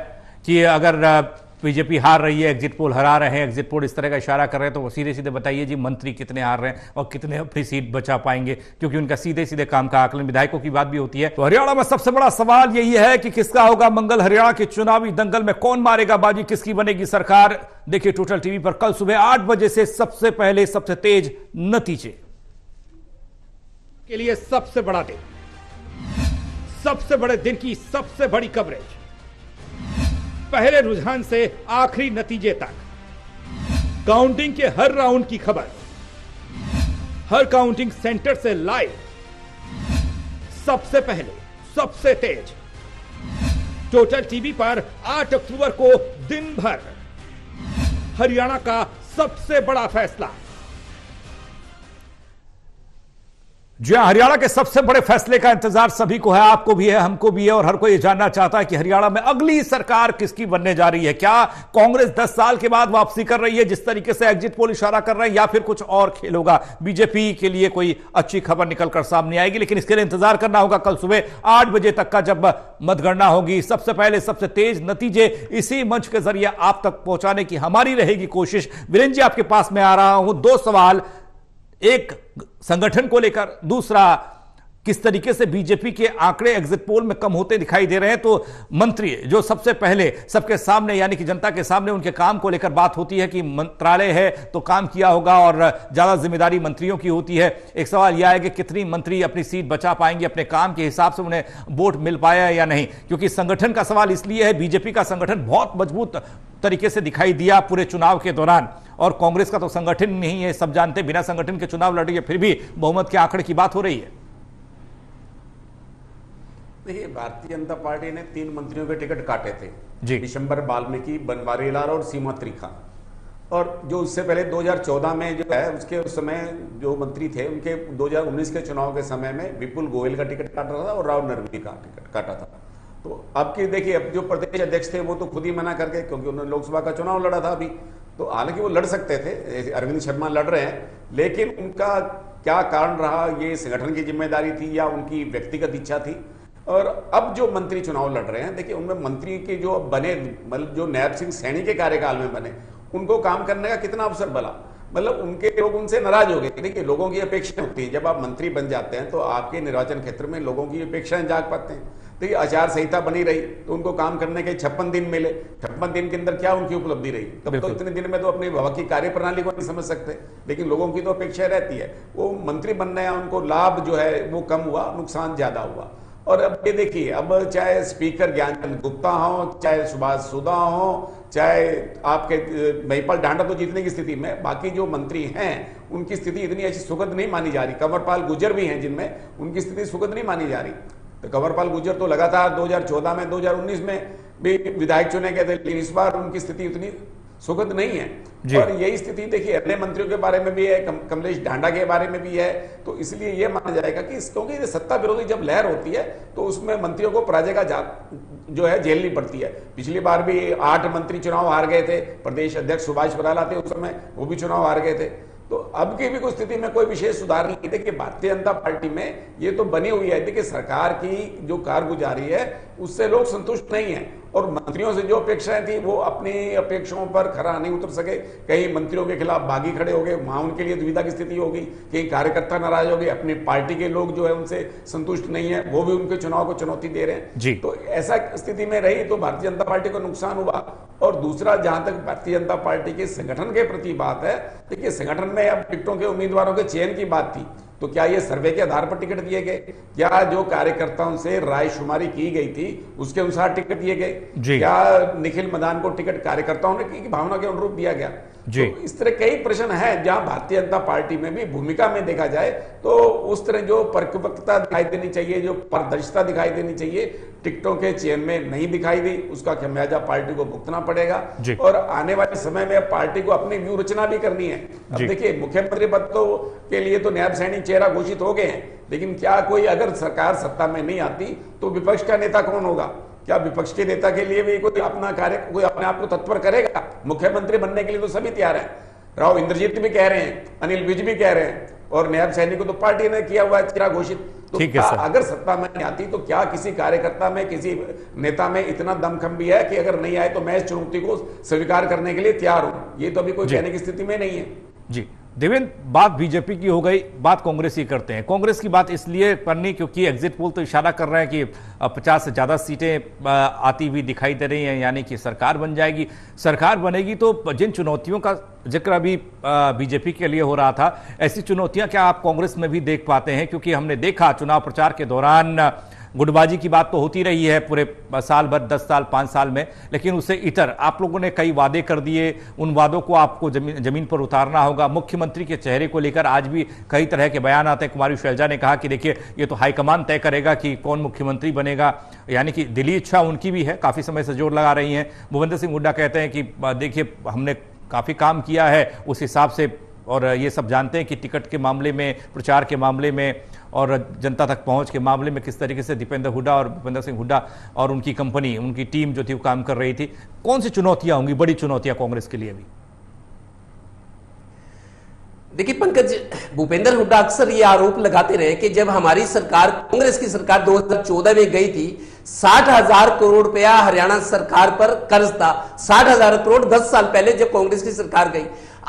कि अगर बीजेपी हार रही है, एग्जिट पोल हरा रहे हैं, एग्जिट पोल इस तरह का इशारा कर रहे हैं, तो सीधे सीधे बताइए जी मंत्री कितने हार रहे हैं और कितने अपनी सीट बचा पाएंगे, क्योंकि उनका सीधे सीधे काम का आकलन विधायकों की बात भी होती है। तो हरियाणा में सबसे बड़ा सवाल यही है कि किसका होगा मंगल, हरियाणा के चुनावी दंगल में कौन मारेगा बाजी, किसकी बनेगी सरकार। देखिए टोटल टीवी पर कल सुबह आठ बजे से सबसे पहले सबसे तेज नतीजे के लिए सबसे बड़ा दिन, सबसे बड़े दिन की सबसे बड़ी कवरेज, पहले रुझान से आखिरी नतीजे तक, काउंटिंग के हर राउंड की खबर, हर काउंटिंग सेंटर से लाइव, सबसे पहले सबसे तेज, टोटल टीवी पर आठ अक्टूबर को दिन भर। हरियाणा का सबसे बड़ा फैसला। जी हां, हरियाणा के सबसे बड़े फैसले का इंतजार सभी को है, आपको भी है, हमको भी है, और हर कोई ये जानना चाहता है कि हरियाणा में अगली सरकार किसकी बनने जा रही है। क्या कांग्रेस दस साल के बाद वापसी कर रही है जिस तरीके से एग्जिट पोल इशारा कर रहे हैं, या फिर कुछ और खेल होगा? बीजेपी के लिए कोई अच्छी खबर निकलकर सामने आएगी, लेकिन इसके लिए इंतजार करना होगा कल सुबह आठ बजे तक का, जब मतगणना होगी। सबसे पहले सबसे तेज नतीजे इसी मंच के जरिए आप तक पहुंचाने की हमारी रहेगी कोशिश। वीरेंद्र जी, आपके पास मैं आ रहा हूं। दो सवाल, एक संगठन को लेकर, दूसरा किस तरीके से बीजेपी के आंकड़े एग्जिट पोल में कम होते दिखाई दे रहे हैं, तो मंत्री जो सबसे पहले सबके सामने यानी कि जनता के सामने उनके काम को लेकर बात होती है कि मंत्रालय है तो काम किया होगा और ज्यादा जिम्मेदारी मंत्रियों की होती है। एक सवाल यह है कि कितनी मंत्री अपनी सीट बचा पाएंगे, अपने काम के हिसाब से उन्हें वोट मिल पाया या नहीं, क्योंकि संगठन का सवाल इसलिए है, बीजेपी का संगठन बहुत मजबूत तरीके से दिखाई दिया पूरे चुनाव के दौरान, और कांग्रेस का तो संगठन नहीं है, सब जानते बिना संगठन के चुनाव लड़ रही है, फिर भी बहुमत के आंकड़े की बात हो रही है। देखिए, भारतीय जनता पार्टी ने तीन मंत्रियों के टिकट काटे थे जी, दिशंबर वाल्मीकि, बनवारी लाल और सीमा त्रिखा, और जो उससे पहले दो हज़ार चौदह में जो है उसके उस समय जो मंत्री थे उनके दो हज़ार उन्नीस के चुनाव के समय में विपुल गोयल का टिकट काटा था और राव नरवी का टिकट काटा था। तो अब की देखिए, अब जो प्रदेश अध्यक्ष थे वो तो खुद ही मना करके, क्योंकि उन्होंने लोकसभा का चुनाव लड़ा था अभी, तो हालांकि वो लड़ सकते थे, अरविंद शर्मा लड़ रहे हैं, लेकिन उनका क्या कारण रहा, ये संगठन की जिम्मेदारी थी या उनकी व्यक्तिगत इच्छा थी। और अब जो मंत्री चुनाव लड़ रहे हैं, देखिए उनमें मंत्री के जो बने, मतलब जो नायब सिंह सैनी के कार्यकाल में बने, उनको काम करने का कितना अवसर मिला, मतलब उनके लोग उनसे नाराज हो गए। देखिए, लोगों की अपेक्षा होती है, जब आप मंत्री बन जाते हैं तो आपके निर्वाचन क्षेत्र में लोगों की अपेक्षाएं जाग पाते हैं। तो ये आचार संहिता बनी रही, तो उनको काम करने के छप्पन दिन मिले, छप्पन दिन के अंदर क्या उनकी उपलब्धि रही, तब तो इतने दिन में तो अपने भविष्य की कार्य प्रणाली को नहीं समझ सकते, लेकिन लोगों की तो अपेक्षा रहती है। वो मंत्री बनने या उनको लाभ जो है वो कम हुआ, नुकसान ज्यादा हुआ। और अब ये देखिए, अब चाहे स्पीकर ज्ञानचंद गुप्ता हो, चाहे सुभाष सुधा हो, चाहे आपके महिपाल डांडा तो जीतने की स्थिति में, बाकी जो मंत्री हैं उनकी स्थिति इतनी अच्छी सुखद नहीं मानी जा रही। कंवरपाल गुजर भी हैं जिनमें, उनकी स्थिति सुखद नहीं मानी जा रही। तो कंवरपाल गुजर तो लगातार दो हज़ार चौदह में, दो हज़ार उन्नीस में भी विधायक चुने गए थे, लेकिन इस बार उनकी स्थिति उतनी सुखद नहीं है। और यही स्थिति देखिए अन्य मंत्रियों के बारे में भी है, कम, कमलेश ढांडा के बारे में भी है। तो इसलिए यह माना जाएगा कि क्योंकि सत्ता विरोधी जब लहर होती है तो उसमें मंत्रियों को पराजय का जो है झेलनी पड़ती है। पिछली बार भी आठ मंत्री चुनाव हार गए थे, प्रदेश अध्यक्ष सुभाष बराला थे उस समय, वो भी चुनाव हार गए थे। तो अब की भी कुछ स्थिति में कोई विशेष सुधार नहीं। देखिए, भारतीय जनता पार्टी में ये तो बनी हुई है, देखिए सरकार की जो कारगुजारी है उससे लोग संतुष्ट नहीं है, और मंत्रियों से जो अपेक्षाएं थी वो अपनी अपेक्षाओं पर खरा नहीं उतर सके। कहीं मंत्रियों के खिलाफ बागी खड़े हो गए, वहां उनके लिए दुविधा की स्थिति होगी, कहीं कार्यकर्ता नाराज हो गए, अपनी पार्टी के लोग जो है उनसे संतुष्ट नहीं है, वो भी उनके चुनाव को चुनौती दे रहे हैं। तो ऐसा स्थिति में रही तो भारतीय जनता पार्टी को नुकसान हुआ। और दूसरा, जहां तक भारतीय जनता पार्टी के संगठन के प्रति बात है, देखिए संगठन में अब टिकटों के उम्मीदवारों के चयन की बात थी, तो क्या ये सर्वे के आधार पर टिकट दिए गए? क्या जो कार्यकर्ताओं से राय शुमारी की गई थी उसके अनुसार टिकट दिए गए? क्या निखिल मदान को टिकट कार्यकर्ताओं ने की भावना के अनुरूप दिया गया? तो इस तरह कई प्रश्न हैं जहां भारतीय जनता पार्टी में भी भूमिका में देखा जाए तो उस तरह जो परिपक्वता दिखाई देनी चाहिए, जो पारदर्शिता दिखाई देनी चाहिए, टिकटों के चयन में नहीं दिखाई दी। उसका खमियाजा पार्टी को भुगतना पड़ेगा। और आने वाले समय में पार्टी को अपनी व्यू रचना भी करनी है। अब देखिए, मुख्यमंत्री पद तो के लिए तो नायब सैनी चेहरा घोषित हो गए हैं, लेकिन क्या कोई, अगर सरकार सत्ता में नहीं आती तो विपक्ष का नेता कौन होगा? क्या विपक्ष के नेता के लिए भी कोई अपना कार्य, कोई अपने आप को तत्पर करेगा? मुख्यमंत्री बनने के लिए तो सभी तैयार हैं, राव इंद्रजीत भी कह रहे हैं, अनिल विज भी कह रहे हैं, और नायब सैनी को तो पार्टी ने किया हुआ चेहरा घोषित। तो क्या अगर सत्ता में नहीं आती तो क्या किसी कार्यकर्ता में, किसी नेता में इतना दमखम भी है कि अगर नहीं आए तो मैं इस चुनौती को स्वीकार करने के लिए तैयार हूं? ये तो अभी कोई कहने की स्थिति में नहीं है। जी देवेंद्र, बात बीजेपी की हो गई, बात कांग्रेस की करते हैं। कांग्रेस की बात इसलिए करनी क्योंकि एग्जिट पोल तो इशारा कर रहे हैं कि पचास से ज़्यादा सीटें आती हुई दिखाई दे रही हैं, यानी कि सरकार बन जाएगी। सरकार बनेगी तो जिन चुनौतियों का जिक्र अभी बीजेपी के लिए हो रहा था, ऐसी चुनौतियां क्या आप कांग्रेस में भी देख पाते हैं? क्योंकि हमने देखा चुनाव प्रचार के दौरान गुटबाजी की बात तो होती रही है पूरे साल भर, दस साल पाँच साल में, लेकिन उससे इतर आप लोगों ने कई वादे कर दिए, उन वादों को आपको जमीन जमीन पर उतारना होगा। मुख्यमंत्री के चेहरे को लेकर आज भी कई तरह के बयान आते हैं। कुमारी सैलजा ने कहा कि देखिए ये तो हाईकमान तय करेगा कि कौन मुख्यमंत्री बनेगा, यानी कि दिली इच्छा उनकी भी है, काफ़ी समय से जोर लगा रही हैं। भूपेंद्र सिंह हुड्डा कहते हैं कि देखिए हमने काफ़ी काम किया है, उस हिसाब से और ये सब जानते हैं कि टिकट के मामले में, प्रचार के मामले में और जनता तक पहुंच के मामले में किस तरीके से दीपेंद्र हुड्डा और भूपेंद्र सिंह हुड्डा और उनकी कंपनी, उनकी टीम जो थी वो काम कर रही थी। कौन सी चुनौतियां होंगी, बड़ी चुनौतियां कांग्रेस के लिए भी? देखिए पंकज, भूपेंद्र हुड्डा अक्सर ये आरोप लगाते रहे कि जब हमारी सरकार, कांग्रेस की सरकार दो हज़ार चौदह में गई थी, साठ हजार करोड़ रुपया हरियाणा सरकार पर कर्ज था। साठ हजार करोड़ दस साल पहले जब कांग्रेस की सरकार गई।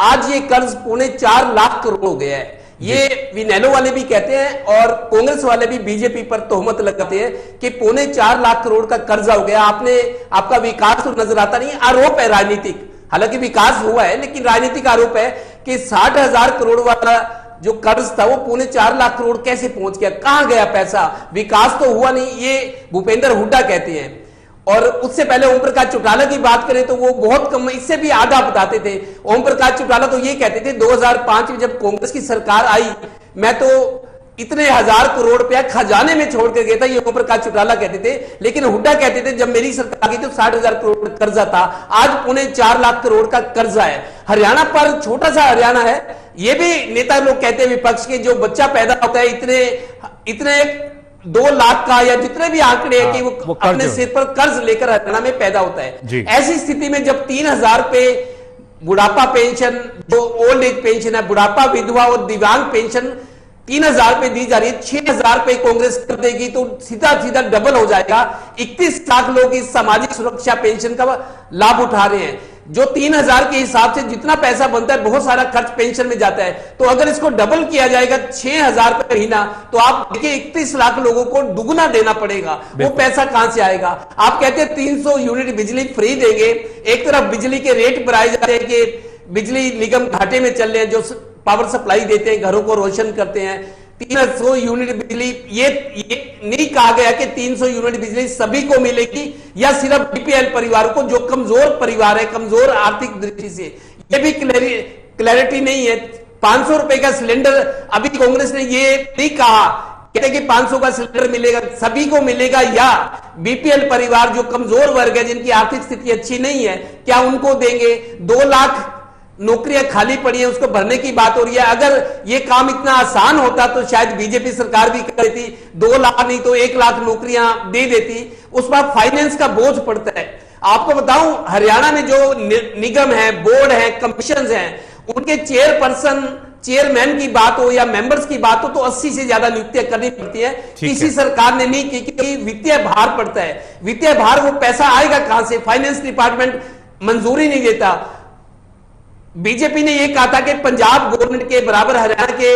आज ये कर्ज पौने चार लाख करोड़ हो गया है। ये विनैलो वाले भी कहते हैं और कांग्रेस वाले भी बीजेपी पर तोहमत लगाते हैं कि पौने चार लाख करोड़ का कर्जा हो गया, आपने आपका विकास तो नजर आता नहीं। आरोप है राजनीतिक, हालांकि विकास हुआ है लेकिन राजनीतिक आरोप है कि साठ हजार करोड़ वाला जो कर्ज था वो पौने चार लाख करोड़ कैसे पहुंच गया, कहां गया पैसा, विकास तो हुआ नहीं, ये भूपेंद्र हुड्डा कहते हैं। और उससे पहले ओम प्रकाश चौटाला की बात करें तो वो बहुत कम, इससे भी आधा बताते थे। ओम प्रकाश चौटाला तो ये कहते थे दो हज़ार पाँच में जब कांग्रेस की सरकार आई, मैं तो इतने हजार करोड़ रुपया खजाने में छोड़ कर गया था, ये ओम प्रकाश चौटाला कहते थे। लेकिन हुड्डा कहते थे जब मेरी सरकार की तो साठ हजार करोड़ कर्जा था, आज पौने चार लाख करोड़ का कर्जा है। हरियाणा पर, छोटा सा हरियाणा है, ये भी नेता लोग कहते हैं विपक्ष के, जो बच्चा पैदा होता है इतने इतने दो लाख का या जितने भी आंकड़े हैं कि वो, वो अपने सिर पर कर्ज लेकर हरियाणा में पैदा होता है। ऐसी स्थिति में जब तीन हजार पे बुढ़ापा पेंशन, जो ओल्ड एज पेंशन है, बुढ़ापा विधवा और दिव्यांग पेंशन तीन हजार पे दी जा रही है, छह हजार पे कांग्रेस कर देगी तो सीधा सीधा डबल हो जाएगा। इकतीस लाख लोग इस सामाजिक सुरक्षा पेंशन का लाभ उठा रहे हैं। जो तीन हजार के हिसाब से जितना पैसा बनता है बहुत सारा खर्च पेंशन में जाता है, तो अगर इसको डबल किया जाएगा छह हजार पर महीना, तो आप देखिए इकतीस लाख लोगों को दुगुना देना पड़ेगा। वो पैसा कहां से आएगा? आप कहते हैं तीन सौ यूनिट बिजली फ्री देंगे, एक तरफ बिजली के रेट बढ़ाए जाते हैं कि बिजली निगम घाटे में चल रहे हैं, जो पावर सप्लाई देते हैं, घरों को रोशन करते हैं। तीन सौ यूनिट बिजली, ये ये नहीं कहा गया कि तीन सौ यूनिट बिजली सभी को मिलेगी या सिर्फ बीपीएल परिवार को, जो कमजोर परिवार है, कमजोर आर्थिक दृष्टि से, ये भी क्लैरिटी नहीं है। पांच सौ रुपए का सिलेंडर, अभी कांग्रेस ने ये नहीं कहा, कहते कि पांच सौ का सिलेंडर मिलेगा, सभी को मिलेगा या बीपीएल परिवार जो कमजोर वर्ग है, जिनकी आर्थिक स्थिति अच्छी नहीं है, क्या उनको देंगे। दो लाख नौकरियां खाली पड़ी है, उसको भरने की बात हो रही है। अगर ये काम इतना आसान होता तो शायद बीजेपी सरकार भी कर देती, दो लाख नहीं तो एक लाख नौकरियां दे देती। उस पर फाइनेंस का बोझ पड़ता है। आपको बताऊं, हरियाणा में जो निगम है, बोर्ड है, कमीशन हैं, उनके चेयरपर्सन, चेयरमैन की बात हो या मेंबर्स की बात हो तो अस्सी से ज्यादा नियुक्तियां करनी पड़ती है। किसी सरकार ने नहीं की, क्योंकि वित्तीय भार पड़ता है। वित्तीय भार, वो पैसा आएगा कहां से, फाइनेंस डिपार्टमेंट मंजूरी नहीं देता। बीजेपी ने यह कहा था कि पंजाब गवर्नमेंट के बराबर हरियाणा के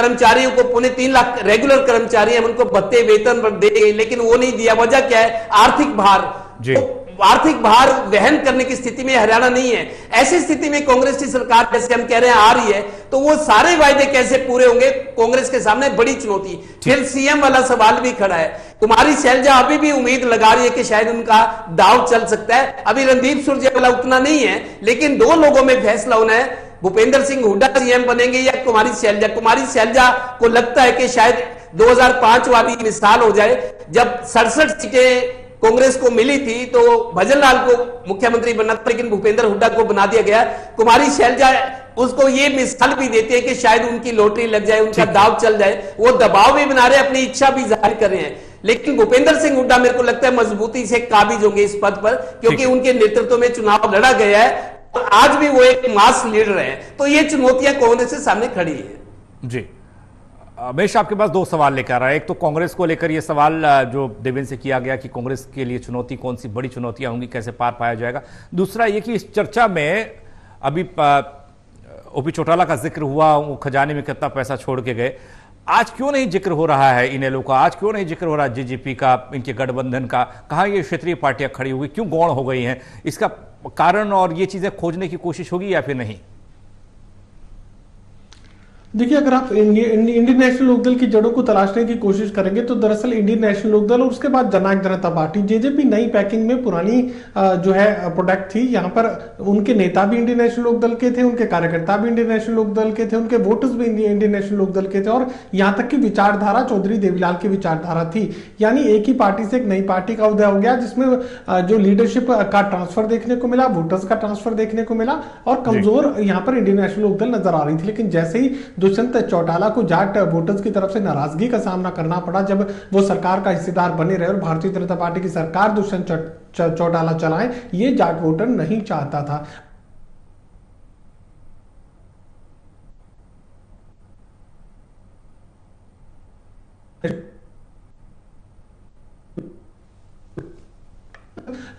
कर्मचारियों को, पौने तीन लाख रेगुलर कर्मचारी हैं, उनको भत्ते वेतन देंगे, लेकिन वो नहीं दिया। वजह क्या है? आर्थिक भार। तो आर्थिक भार वहन करने की स्थिति में हरियाणा नहीं है। ऐसी स्थिति में कांग्रेस की सरकार, जैसे हम कह रहे हैं, आ रही है, तो वो सारे वायदे कैसे पूरे होंगे? कांग्रेस के सामने बड़ी चुनौती। फिर सीएम वाला सवाल भी खड़ा है। कुमारी सैलजा अभी भी उम्मीद लगा रही है कि शायद उनका दाव चल सकता है। अभी रणदीप सुरजेवाला उतना नहीं है, लेकिन दो लोगों में फैसला होना है, भूपेंद्र सिंह हुड्डा सीएम बनेंगे या कुमारी सैलजा। कुमारी सैलजा को लगता है कि शायद दो हज़ार पाँच वाली मिसाल हो जाए, जब सड़सठ सीटें कांग्रेस को मिली थी तो भजन लाल को मुख्यमंत्री बना था, लेकिन भूपेंद्र हुड्डा को बना दिया गया। कुमारी सैलजा उसको ये मिसाल भी देते हैं कि शायद उनकी लॉटरी लग जाए, उनका दाव चल जाए। वो दबाव भी बना रहे हैं, अपनी इच्छा भी जाहिर कर रहे हैं, लेकिन भूपेंद्र सिंह हुड्डा मेरे को लगता है मजबूती से काबिज होंगे इस पद पर, क्योंकि उनके नेतृत्व में चुनाव लड़ा गया है और आज भी वो एक मास लीडर है। तो ये चुनौतियां कांग्रेस के सामने खड़ी है। जी हमेशा आपके पास दो सवाल लेकर आ रहा है। एक तो कांग्रेस को लेकर यह सवाल जो देवेंद्र से किया गया कि कांग्रेस के लिए चुनौती कौन सी, बड़ी चुनौतियां होंगी, कैसे पार पाया जाएगा। दूसरा ये कि इस चर्चा में अभी ओपी चौटाला का जिक्र हुआ, वो खजाने में कितना पैसा छोड़ के गए। आज क्यों नहीं जिक्र हो रहा है इनेलो का, आज क्यों नहीं जिक्र हो रहा है जे जे पी का, इनके गठबंधन का? कहाँ ये क्षेत्रीय पार्टियां खड़ी हुई, क्यों गौण हो गई हैं? इसका कारण और ये चीज़ें खोजने की कोशिश होगी या फिर नहीं? देखिए, अगर आप इंडियन नेशनल लोकदल की जड़ों को तलाशने की कोशिश करेंगे तो दरअसल इंडियन नेशनल लोकदल और उसके बाद जननायक जनता पार्टी जेजेपी नई पैकिंग में पुरानी जो है प्रोडक्ट थी। यहाँ पर उनके नेता भी इंडियन नेशनल लोकदल के थे, उनके कार्यकर्ता भी इंडियन नेशनल लोकदल के थे, उनके वोटर्स भी इंडियन नेशनल लोकदल के थे और यहाँ तक की विचारधारा चौधरी देवीलाल की विचारधारा थी। यानी एक ही पार्टी से एक नई पार्टी का उदय हो गया जिसमें जो लीडरशिप का ट्रांसफर देखने को मिला, वोटर्स का ट्रांसफर देखने को मिला और कमजोर यहाँ पर इंडियन नेशनल लोकदल नजर आ रही थी। लेकिन जैसे ही दुष्यंत चौटाला को जाट वोटर्स की तरफ से नाराजगी का सामना करना पड़ा, जब वो सरकार का हिस्सेदार बने रहे और भारतीय जनता पार्टी की सरकार दुष्यंत चौटाला चलाएं, ये जाट वोटर नहीं चाहता था।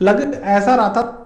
लग ऐसा रहा था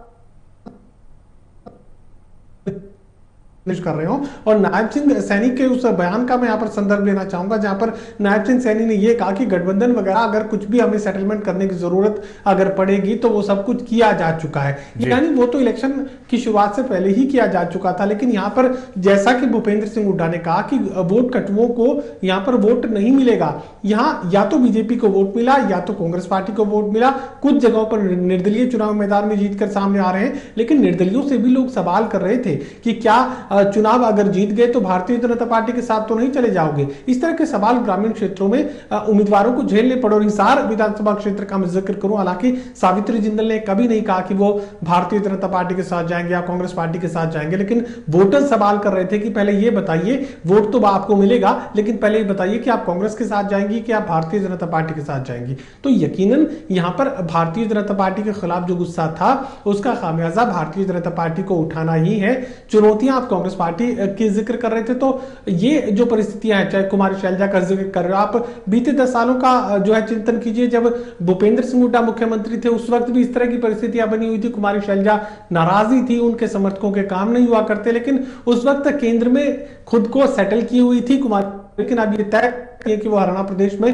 कर रहे हो। और नायब सिंह सैनी के उस बयान का मैं यहाँ पर संदर्भ लेना चाहूंगा जहां पर नायब सिंह सैनी ने यह कहा कि गठबंधन वगैरह अगर कुछ भी हमें सेटलमेंट करने की जरूरत अगर पड़ेगी तो वो सब कुछ किया जा चुका है। यानी वो तो इलेक्शन की शुरुआत से पहले ही किया जा चुका था। लेकिन यहाँ पर जैसा कि भूपेंद्र सिंह हुड्डा ने कहा कि वोट कटुओं को यहाँ पर वोट नहीं मिलेगा, यहाँ या तो बीजेपी को वोट मिला या तो कांग्रेस पार्टी को वोट मिला। कुछ जगहों पर निर्दलीय चुनाव मैदान में जीतकर सामने आ रहे हैं, लेकिन निर्दलीयों से भी लोग सवाल कर रहे थे कि क्या चुनाव अगर जीत गए तो भारतीय जनता पार्टी के साथ तो नहीं चले जाओगे। इस तरह के सवाल ग्रामीण क्षेत्रों में उम्मीदवारों को झेलने पड़े। और हिसार विधानसभा क्षेत्र का मैं जिक्र करूं, हालांकि सावित्री जिंदल ने कभी नहीं कहा कि वो भारतीय जनता पार्टी के साथ जाएंगे या कांग्रेस पार्टी के साथ जाएंगे, लेकिन वोटर सवाल कर रहे थे कि पहले ये बताइए, वोट तो आपको मिलेगा लेकिन पहले ये बताइए कि आप कांग्रेस के साथ जाएंगी कि आप भारतीय जनता पार्टी के साथ जाएंगी। तो यकीनन यहाँ पर भारतीय जनता पार्टी के खिलाफ जो गुस्सा था उसका खामियाजा भारतीय जनता पार्टी को उठाना ही है। चुनौतियां आप कांग्रेस पार्टी की जिक्र कर रहे थे, तो ये जो परिस्थितियां हैं, चाहे कुमारी सैलजा का जिक्र कर रहे हो आप, बीते दस सालों का जो है चिंतन कीजिए। जब भूपेंद्र सिंह हुड्डा मुख्यमंत्री थे उस वक्त भी इस तरह की परिस्थितियां बनी हुई थी। कुमारी सैलजा नाराजी थी, उनके समर्थकों के काम नहीं हुआ करते, लेकिन उस वक्त केंद्र में खुद को सेटल की हुई थी कुमारी। लेकिन अब ये तय है कि वो हरियाणा प्रदेश में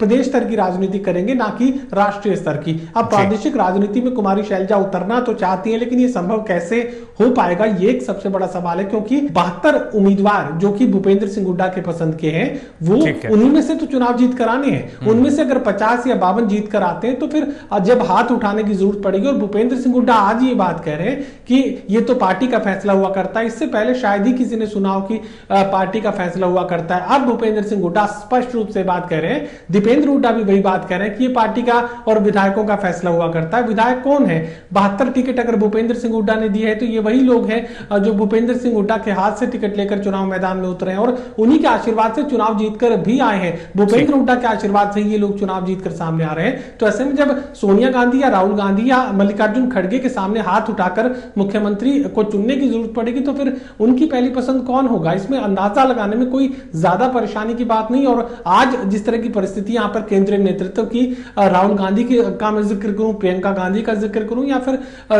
प्रदेश स्तर की राजनीति करेंगे, ना कि राष्ट्रीय स्तर की। अब प्रादेशिक राजनीति में कुमारी सैलजा उतरना तो चाहती है, लेकिन ये संभव कैसे हो पाएगा, ये एक सबसे बड़ा सवाल है। क्योंकि बहत्तर उम्मीदवार जो कि भूपेंद्र सिंह हुड्डा के पसंद के हैं, वो उन्हीं में से तो चुनाव जीत कर आने हैं। उनमें से अगर पचास या बावन जीत कर आते हैं तो फिर जब हाथ उठाने की जरूरत पड़ेगी। और भूपेंद्र सिंह हुड्डा आज ये बात कह रहे हैं कि ये तो पार्टी का फैसला हुआ करता है, इससे पहले शायद ही किसी ने सुना हो कि पार्टी का फैसला हुआ करता है। अब भूपेंद्र सिंह हुड्डा स्पष्ट रूप से बात कह रहे हैं, दीपेंद्र हुड्डा भी वही बात कर रहे हैं कि ये पार्टी का और विधायकों का फैसला हुआ करता है। विधायक कौन है? बहत्तर टिकट अगर भूपेंद्र सिंह हुड्डा ने दी है तो ये वही लोग हैं जो भूपेंद्र सिंह हुड्डा के हाथ से टिकट लेकर चुनाव मैदान में उतरे हैं और उन्हीं के आशीर्वाद से चुनाव जीतकर भी आए हैं। भूपेंद्र हुड्डा के आशीर्वाद से ये लोग चुनाव जीतकर सामने आ रहे हैं। तो ऐसे में जब सोनिया गांधी या राहुल गांधी या मल्लिकार्जुन खड़गे के सामने हाथ उठाकर मुख्यमंत्री को चुनने की जरूरत पड़ेगी तो फिर उनकी पहली पसंद कौन होगा, इसमें अंदाजा लगाने में कोई ज्यादा परेशानी की बात नहीं। और आज जिस तरह की परिस्थिति यहाँ पर केंद्रीय नेतृत्व की, राहुल गांधी के का मैं जिक्र करूं, प्रियंका गांधी का जिक्र करूं या फिर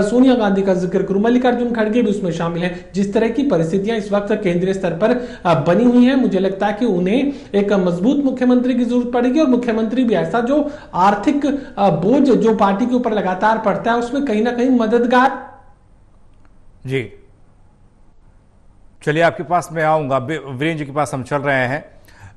सोनिया गांधी का जिक्र करूं, मल्लिकार्जुन खड़गे भी उसमें शामिल हैं। जिस तरह की परिस्थितियां इस वक्त केंद्रीय स्तर पर बनी हुई हैं, मुझे लगता है कि उन्हें एक मजबूत मुख्यमंत्री की जरूरत पड़ेगी और मुख्यमंत्री भी ऐसा जो आर्थिक बोझ जो पार्टी के ऊपर लगातार पड़ता है उसमें कहीं ना कहीं मददगार। जी चलिए, आपके पास मैं आऊंगा, वीरेंद्र जी के पास हम चल रहे हैं।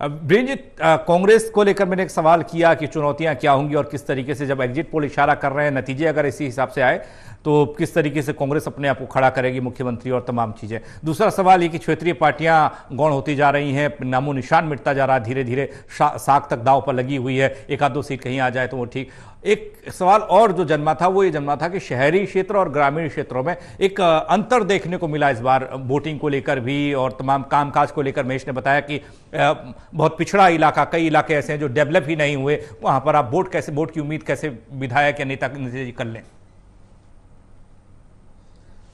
ब्रिज कांग्रेस को लेकर मैंने एक सवाल किया कि चुनौतियां क्या होंगी और किस तरीके से, जब एग्जिट पोल इशारा कर रहे हैं नतीजे अगर इसी हिसाब से आए तो किस तरीके से कांग्रेस अपने आप को खड़ा करेगी, मुख्यमंत्री और तमाम चीज़ें। दूसरा सवाल ये कि क्षेत्रीय पार्टियां गौण होती जा रही हैं, नामो निशान मिटता जा रहा है, धीरे धीरे साख तक दाव पर लगी हुई है, एक आध दो सीट कहीं आ जाए तो वो ठीक। एक सवाल और जो जन्मा था वो ये जन्मा था कि शहरी क्षेत्र और ग्रामीण क्षेत्रों में एक अंतर देखने को मिला इस बार वोटिंग को लेकर भी और तमाम कामकाज को लेकर। महेश ने बताया कि बहुत पिछड़ा इलाका, कई इलाके ऐसे हैं जो डेवलप ही नहीं हुए, वहाँ पर आप वोट कैसे, वोट की उम्मीद कैसे विधायक या नेता कर लें।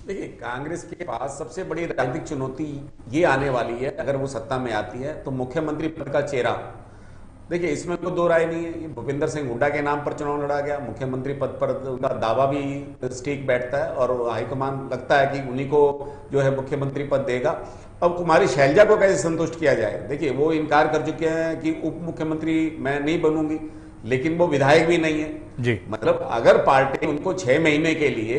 देखिए, कांग्रेस के पास सबसे बड़ी राजनीतिक चुनौती ये आने वाली है, अगर वो सत्ता में आती है तो मुख्यमंत्री पद का चेहरा। देखिए, इसमें कोई दो राय नहीं है, भूपेंद्र सिंह हुड्डा के नाम पर चुनाव लड़ा गया, मुख्यमंत्री पद पर उनका दावा भी ठीक बैठता है और हाईकमान लगता है कि उन्हीं को जो है मुख्यमंत्री पद देगा। अब कुमारी सैलजा को कैसे संतुष्ट किया जाए? देखिए, वो इनकार कर चुके हैं कि उप मुख्यमंत्री मैं नहीं बनूंगी, लेकिन वो विधायक भी नहीं है जी। मतलब अगर पार्टी उनको छह महीने के लिए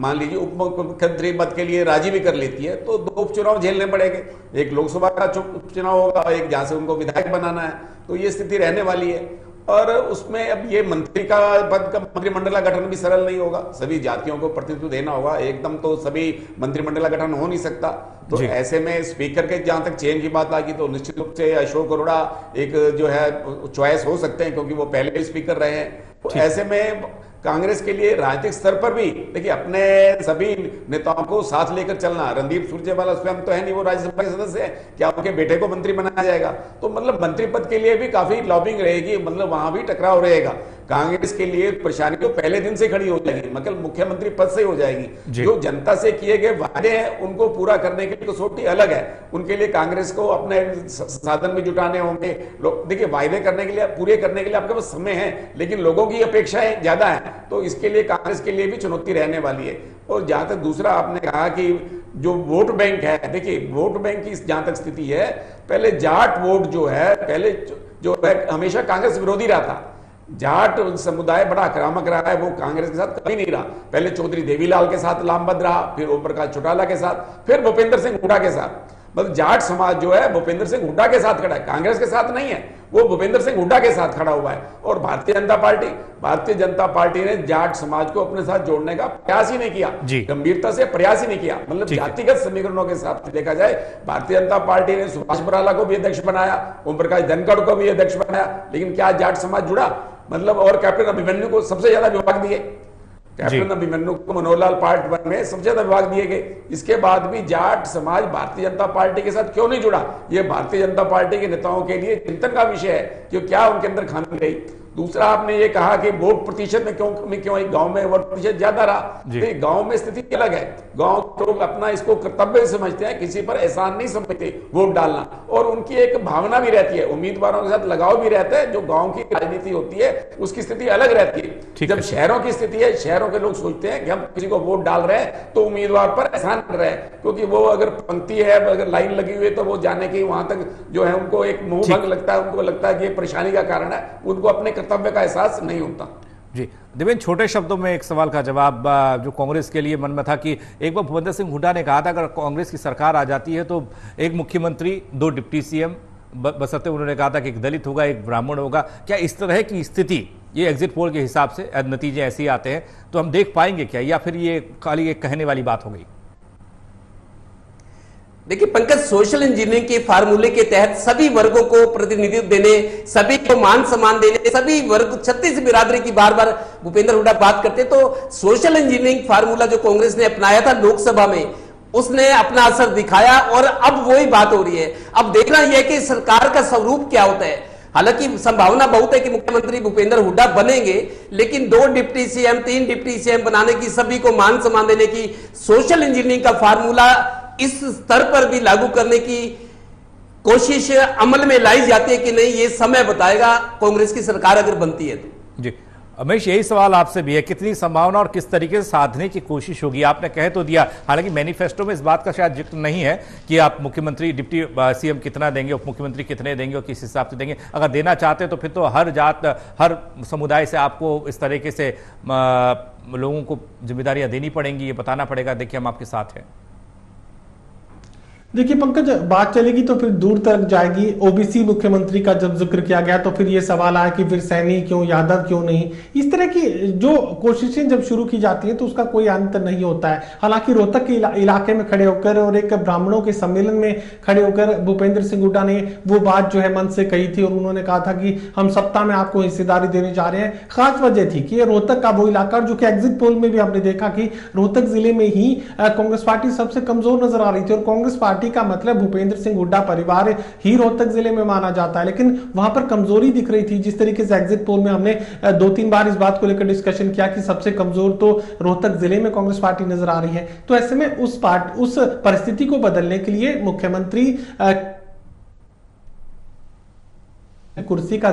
मान लीजिए उप मुख्यमंत्री पद के लिए राजी भी कर लेती है तो दो उपचुनाव झेलने पड़ेंगे, एक लोकसभा का उपचुनाव होगा और एक जहाँ से उनको विधायक बनाना है, तो ये स्थिति रहने वाली है। और उसमें अब ये मंत्री का पद का मंत्रिमंडल का गठन भी सरल नहीं होगा, सभी जातियों को प्रतिनिधित्व देना होगा, एकदम तो सभी मंत्रिमंडल का गठन हो नहीं सकता। तो ऐसे में स्पीकर के जहां तक चयन की बात आगी तो निश्चित रूप से अशोक अरोड़ा एक जो है चॉइस हो सकते हैं क्योंकि वो पहले भी स्पीकर रहे हैं। तो ऐसे में कांग्रेस के लिए राजनीतिक स्तर पर भी देखिए अपने सभी नेताओं को साथ लेकर चलना, रणदीप सुरजेवाला स्वयं तो है नहीं, वो राज्यसभा के सदस्य हैं, क्या उनके बेटे को मंत्री बनाया जाएगा? तो मतलब मंत्री पद के लिए भी काफी लॉबिंग रहेगी, मतलब वहां भी टकराव रहेगा। कांग्रेस के लिए परेशानी तो पहले दिन से खड़ी हो जाएगी, मतलब मुख्यमंत्री पद से हो जाएगी। जो जनता से किए गए वादे हैं उनको पूरा करने के लिए कसौटी अलग है, उनके लिए कांग्रेस को अपने साधन में जुटाने होंगे। देखिए वायदे करने के लिए, पूरे करने के लिए आपके पास समय है, लेकिन लोगों की अपेक्षाएं ज्यादा है, तो इसके लिए कांग्रेस के लिए भी चुनौती रहने वाली है। और जहां तक दूसरा आपने कहा कि जो वोट बैंक है, देखिए वोट बैंक की जहां तक स्थिति है, पहले जाट वोट जो है पहले जो है हमेशा कांग्रेस विरोधी रहा था, जाट समुदाय बड़ा आक्रामक रहा है, वो कांग्रेस के साथ कभी नहीं रहा, पहले चौधरी देवीलाल के साथ लामबद्ध रहा, फिर ओम प्रकाश चौटाला के साथ, फिर भूपेंद्र सिंह हुड्डा के साथ। मतलब जाट समाज जो है भूपेंद्र सिंह हुड्डा के साथ खड़ा है, कांग्रेस के साथ नहीं है, वो भूपेंद्र सिंह हुड्डा के साथ खड़ा हुआ है। और भारतीय जनता पार्टी भारतीय जनता पार्टी ने जाट समाज को अपने साथ जोड़ने का प्रयास ही नहीं किया, गंभीरता से प्रयास ही नहीं किया। मतलब जातिगत समीकरणों के हिसाब से देखा जाए भारतीय जनता पार्टी ने सुभाष बराला को भी अध्यक्ष बनाया, ओम प्रकाश धनखड़ को भी अध्यक्ष बनाया, लेकिन क्या जाट समाज जुड़ा? मतलब और कैप्टन अभिमन्यु को सबसे ज्यादा विभाग दिए, कैप्टन अभिमन्यु को मनोहर लाल पार्ट वन में सबसे ज्यादा विभाग दिए गए। इसके बाद भी जाट समाज भारतीय जनता पार्टी के साथ क्यों नहीं जुड़ा, यह भारतीय जनता पार्टी के नेताओं के लिए चिंतन का विषय है कि क्या उनके अंदर खामी रही। दूसरा आपने ये कहा कि वोट प्रतिशत में क्यों में क्यों एक गांव में वोट प्रतिशत ज्यादा रहा, गांव में स्थिति अलग है, गांव के लोग अपना इसको कर्तव्य समझते हैं, किसी पर एहसान नहीं समझते वोट डालना, और उनकी एक भावना भी रहती है, उम्मीदवारों के साथ लगाव भी रहता है। जो गांव की राजनीति होती है उसकी स्थिति अलग रहती है। जब शहरों की स्थिति है, शहरों के लोग सोचते हैं कि हम किसी को वोट डाल रहे हैं तो उम्मीदवार पर एहसान कर रहे हैं, क्योंकि वो अगर पंक्ति है, अगर लाइन लगी हुई है तो वो जाने की वहां तक जो है उनको एक मुंह भंग लगता है, उनको लगता है कि ये परेशानी का कारण है, उनको अपने कर्तव्य का एहसास नहीं होता। जी देवेन, छोटे शब्दों में एक सवाल का जवाब जो कांग्रेस के लिए मन में था कि एक बार भूपेंद्र सिंह हुड्डा ने कहा था अगर कांग्रेस की सरकार आ जाती है तो एक मुख्यमंत्री, दो डिप्टी सीएम बसते, उन्होंने कहा था कि एक दलित होगा, एक ब्राह्मण होगा। क्या इस तरह की स्थिति, ये एग्जिट पोल के हिसाब से नतीजे ऐसे ही आते हैं तो हम देख पाएंगे क्या, या फिर ये खाली एक कहने वाली बात हो गई? देखिए पंकज, सोशल इंजीनियरिंग के फार्मूले के तहत सभी वर्गों को प्रतिनिधित्व देने, सभी को मान सम्मान देने, सभी वर्ग छत्तीस बिरादरी की बार बार भूपेंद्र हुड्डा बात करते, तो सोशल इंजीनियरिंग फार्मूला जो कांग्रेस ने अपनाया था लोकसभा में उसने अपना असर दिखाया, और अब वही बात हो रही है। अब देखना यह है कि सरकार का स्वरूप क्या होता है। हालांकि संभावना बहुत है कि मुख्यमंत्री भूपेंद्र हुड्डा बनेंगे, लेकिन दो डिप्टी सीएम, तीन डिप्टी सीएम बनाने की, सभी को मान सम्मान देने की, सोशल इंजीनियरिंग का फार्मूला इस स्तर पर भी लागू करने की कोशिश अमल में लाई जाती है कि नहीं, ये समय बताएगा कांग्रेस की सरकार अगर बनती है तो। जी अमेश, यही सवाल आपसे भी है, कितनी संभावना और किस तरीके से साधने की कोशिश होगी? आपने कह तो दिया, हालांकि मैनिफेस्टो में इस बात का शायद जिक्र नहीं है कि आप मुख्यमंत्री, डिप्टी सीएम कितना देंगे, उप मुख्यमंत्री कितने देंगे और किस हिसाब से देंगे। अगर देना चाहते हैं तो फिर तो हर जात, हर समुदाय से आपको इस तरीके से लोगों को जिम्मेदारियाँ देनी पड़ेंगी, ये बताना पड़ेगा देखिए हम आपके साथ हैं। देखिए पंकज, बात चलेगी तो फिर दूर तक जाएगी। ओबीसी मुख्यमंत्री का जब जिक्र किया गया तो फिर ये सवाल आया कि फिर सैनी क्यों, यादव क्यों नहीं। इस तरह की जो कोशिशें जब शुरू की जाती हैं तो उसका कोई अंत नहीं होता है। हालांकि रोहतक के इला, इलाके में खड़े होकर और एक ब्राह्मणों के सम्मेलन में खड़े होकर भूपेंद्र सिंह हुड्डा ने वो बात जो है मन से कही थी, और उन्होंने कहा था कि हम सत्ता में आपको हिस्सेदारी देने जा रहे हैं। खास वजह थी कि ये रोहतक का वो इलाका जो कि एग्जिट पोल में भी हमने देखा कि रोहतक जिले में ही कांग्रेस पार्टी सबसे कमजोर नजर आ रही थी, और कांग्रेस पार्टी का मतलब भूपेंद्र सिंह हुड्डा परिवार ही रोहतक जिले में माना जाता है, लेकिन वहां पर कमजोरी दिख रही थी। जिस तरीके से एग्जिट पोल में हमने दो तीन बार इस बात को लेकर डिस्कशन किया कि सबसे कमजोर तो रोहतक जिले में कांग्रेस पार्टी नजर आ रही है। तो ऐसे में उस पार्ट उस परिस्थिति को बदलने के लिए मुख्यमंत्री कुर्सी का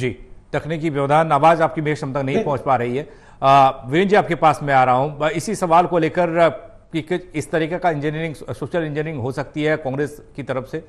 जी तकनीकी व्यवधान, आवाज आपकी मेरे क्षमता नहीं पहुंच पा रही है। वीरेंद्र जी आपके पास मैं आ रहा हूं, इसी सवाल को लेकर कि इस तरीके का इंजीनियरिंग, सोशल इंजीनियरिंग हो सकती है कांग्रेस की तरफ से?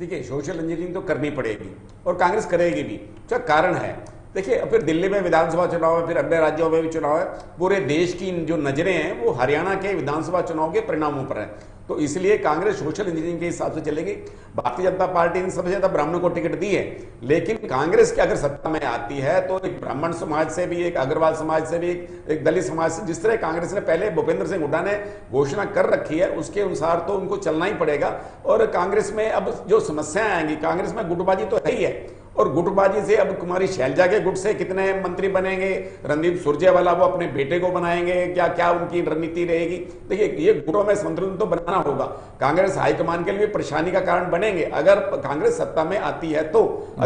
देखिए सोशल इंजीनियरिंग तो करनी पड़ेगी और कांग्रेस करेगी भी, उसका कारण है। देखिए फिर दिल्ली में विधानसभा चुनाव है, फिर अन्य राज्यों में भी चुनाव है, पूरे देश की जो नज़रें हैं वो हरियाणा के विधानसभा चुनाव के परिणामों पर है, तो इसलिए कांग्रेस सोशल इंजीनियरिंग के हिसाब से चलेगी। भारतीय जनता पार्टी ने सबसे ज़्यादा ब्राह्मणों को टिकट दी है, लेकिन कांग्रेस की अगर सत्ता में आती है तो एक ब्राह्मण समाज से भी, एक अग्रवाल समाज से भी, एक दलित समाज से, जिस तरह कांग्रेस ने पहले भूपेंद्र सिंह हुड्डा ने घोषणा कर रखी है उसके अनुसार तो उनको चलना ही पड़ेगा। और कांग्रेस में अब जो समस्याएं आएंगी, कांग्रेस में गुटबाजी तो है ही है, और गुटबाजी से अब कुमारी सैलजा के गुट से कितने मंत्री बनेंगे, रणदीप सुरजेवाला वो अपने बेटे को बनाएंगे, क्या क्या उनकी रणनीति रहेगी। देखिए ये गुटों में संतुलन तो बनाना होगा, कांग्रेस हाईकमान के लिए परेशानी का कारण बनेंगे अगर कांग्रेस सत्ता में आती है तो।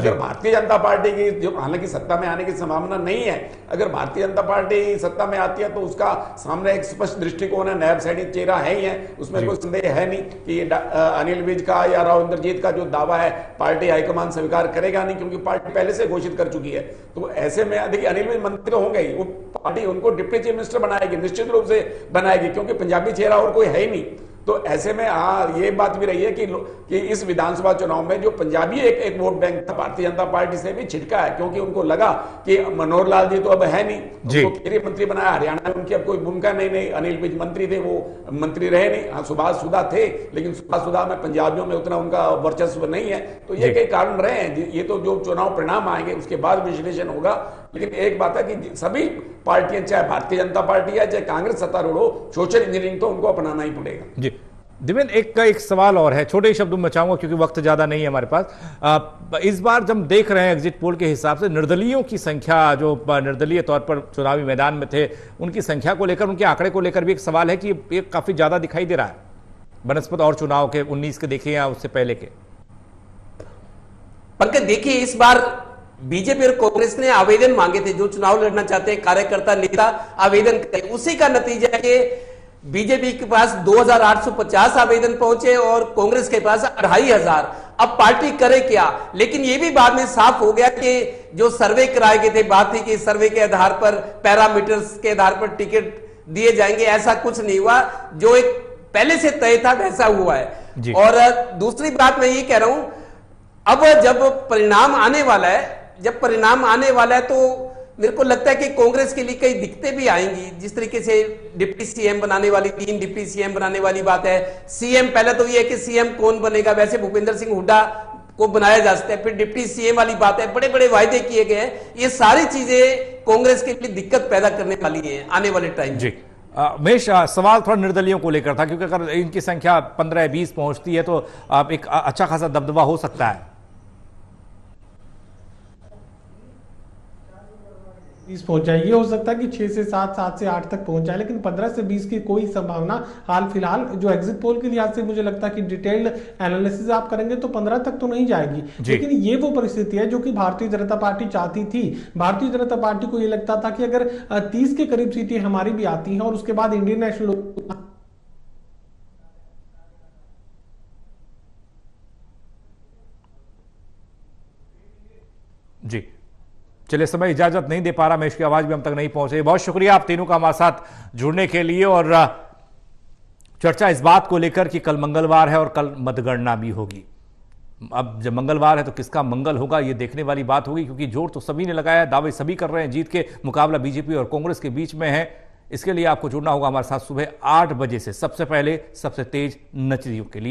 अगर भारतीय जनता पार्टी की जो हालांकि सत्ता में आने की संभावना नहीं है, अगर भारतीय जनता पार्टी सत्ता में आती है तो उसका सामने एक स्पष्ट दृष्टिकोण है, नायब सैनी चेहरा है ही है, उसमें कोई संदेह है नहीं कि अनिल विज का या राव का जो दावा है पार्टी हाईकमान स्वीकार करेगा नहीं, क्योंकि पार्टी पहले से घोषित कर चुकी है। तो ऐसे में देखिए अनिल विज मंत्री होंगे ही, वो पार्टी उनको डिप्टी चीफ मिनिस्टर बनाएगी, निश्चित रूप से बनाएगी, क्योंकि पंजाबी चेहरा और कोई है ही नहीं। तो ऐसे में हाँ ये बात भी रही है कि, कि इस विधानसभा चुनाव में जो पंजाबी एक एक वोट बैंक था भारतीय जनता पार्टी से भी छिटका है, क्योंकि उनको लगा कि मनोहर लाल जी तो अब है नहीं, तो केंद्रीय मंत्री बनाया, हरियाणा में उनकी अब कोई भूमिका नहीं, नहीं अनिल विज मंत्री थे, वो मंत्री रहे नहीं। हाँ सुभाष सुधा थे, लेकिन सुभाष सुधा में पंजाबियों में उतना उनका वर्चस्व नहीं है। तो ये कई कारण रहे हैं, ये तो जो चुनाव परिणाम आएंगे उसके बाद विश्लेषण होगा। लेकिन एक बात है कि सभी पार्टियां, चाहे भारतीय जनता पार्टी है चाहे कांग्रेस सत्तारूढ़ हो, सोशल इंजीनियरिंग तो उनको अपनाना ही पड़ेगा। जी दिवेन, एक का एक सवाल और है, छोटे ही शब्दों में बचाऊंगा क्योंकि वक्त ज्यादा नहीं है हमारे पास। आ, इस बार जब देख रहे हैं एग्जिट पोल के हिसाब से निर्दलीयों की संख्या, जो निर्दलीय तौर पर चुनावी मैदान में थे उनकी संख्या को लेकर, उनके आंकड़े को लेकर भी एक सवाल है कि ये काफी ज्यादा दिखाई दे रहा है बनस्पत और चुनाव के उन्नीस के देखे या उससे पहले के। पंकज देखिए इस बार बीजेपी और कांग्रेस ने आवेदन मांगे थे, जो चुनाव लड़ना चाहते हैं कार्यकर्ता नेता आवेदन करें, उसी का नतीजा है कि बीजेपी के पास दो हज़ार आठ सौ पचास आवेदन पहुंचे और कांग्रेस के पास ढाई हजार। अब पार्टी करे क्या, लेकिन यह भी बाद में साफ हो गया कि जो सर्वे कराए गए थे, बात थी कि सर्वे के आधार पर, पैरामीटर्स के आधार पर टिकट दिए जाएंगे, ऐसा कुछ नहीं हुआ। जो एक पहले से तय था वैसा हुआ है। और दूसरी बात मैं ये कह रहा हूं, अब जब परिणाम आने वाला है, जब परिणाम आने वाला है तो मेरे को लगता है कि कांग्रेस के लिए कई दिक्कतें भी आएंगी। जिस तरीके से डिप्टी सीएम बनाने वाली, तीन डिप्टी सीएम बनाने वाली बात है, सीएम पहले तो ये है कि सीएम कौन बनेगा, वैसे भूपेंद्र सिंह हुड्डा को बनाया जा सकता है, फिर डिप्टी सीएम वाली बात है, बड़े बड़े वायदे किए गए हैं, ये सारी चीजें कांग्रेस के लिए दिक्कत पैदा करने वाली है आने वाले टाइम। जी महेश, सवाल थोड़ा निर्दलियों को लेकर था, क्योंकि अगर इनकी संख्या पंद्रह बीस पहुंचती है तो आप एक अच्छा खासा दबदबा हो सकता है। बीस पहुंचा, ये हो सकता है कि छह से सात, सात से आठ तक पहुंचा, लेकिन पंद्रह से बीस की कोई संभावना हाल फिलहाल जो एग्जिट पोल के लिहाज से मुझे लगता है कि डिटेल्ड एनालिसिस आप करेंगे तो पंद्रह तक तो नहीं जाएगी। लेकिन ये वो परिस्थिति है जो कि भारतीय जनता पार्टी चाहती थी। भारतीय जनता पार्टी को ये लगता था कि अगर तीस के करीब सीटें हमारी भी आती हैं और उसके बाद इंडियन नेशनल जी चले, समय इजाजत नहीं दे पा रहा, मैं इसकी आवाज भी हम तक नहीं पहुंचे। बहुत शुक्रिया आप तीनों का हमारे साथ जुड़ने के लिए, और चर्चा इस बात को लेकर कि कल मंगलवार है और कल मतगणना भी होगी। अब जब मंगलवार है तो किसका मंगल होगा ये देखने वाली बात होगी, क्योंकि जोर तो सभी ने लगाया, दावे सभी कर रहे हैं, जीत के मुकाबला बीजेपी और कांग्रेस के बीच में है। इसके लिए आपको जुड़ना होगा हमारे साथ सुबह आठ बजे से, सबसे पहले सबसे तेज नजरियों के लिए।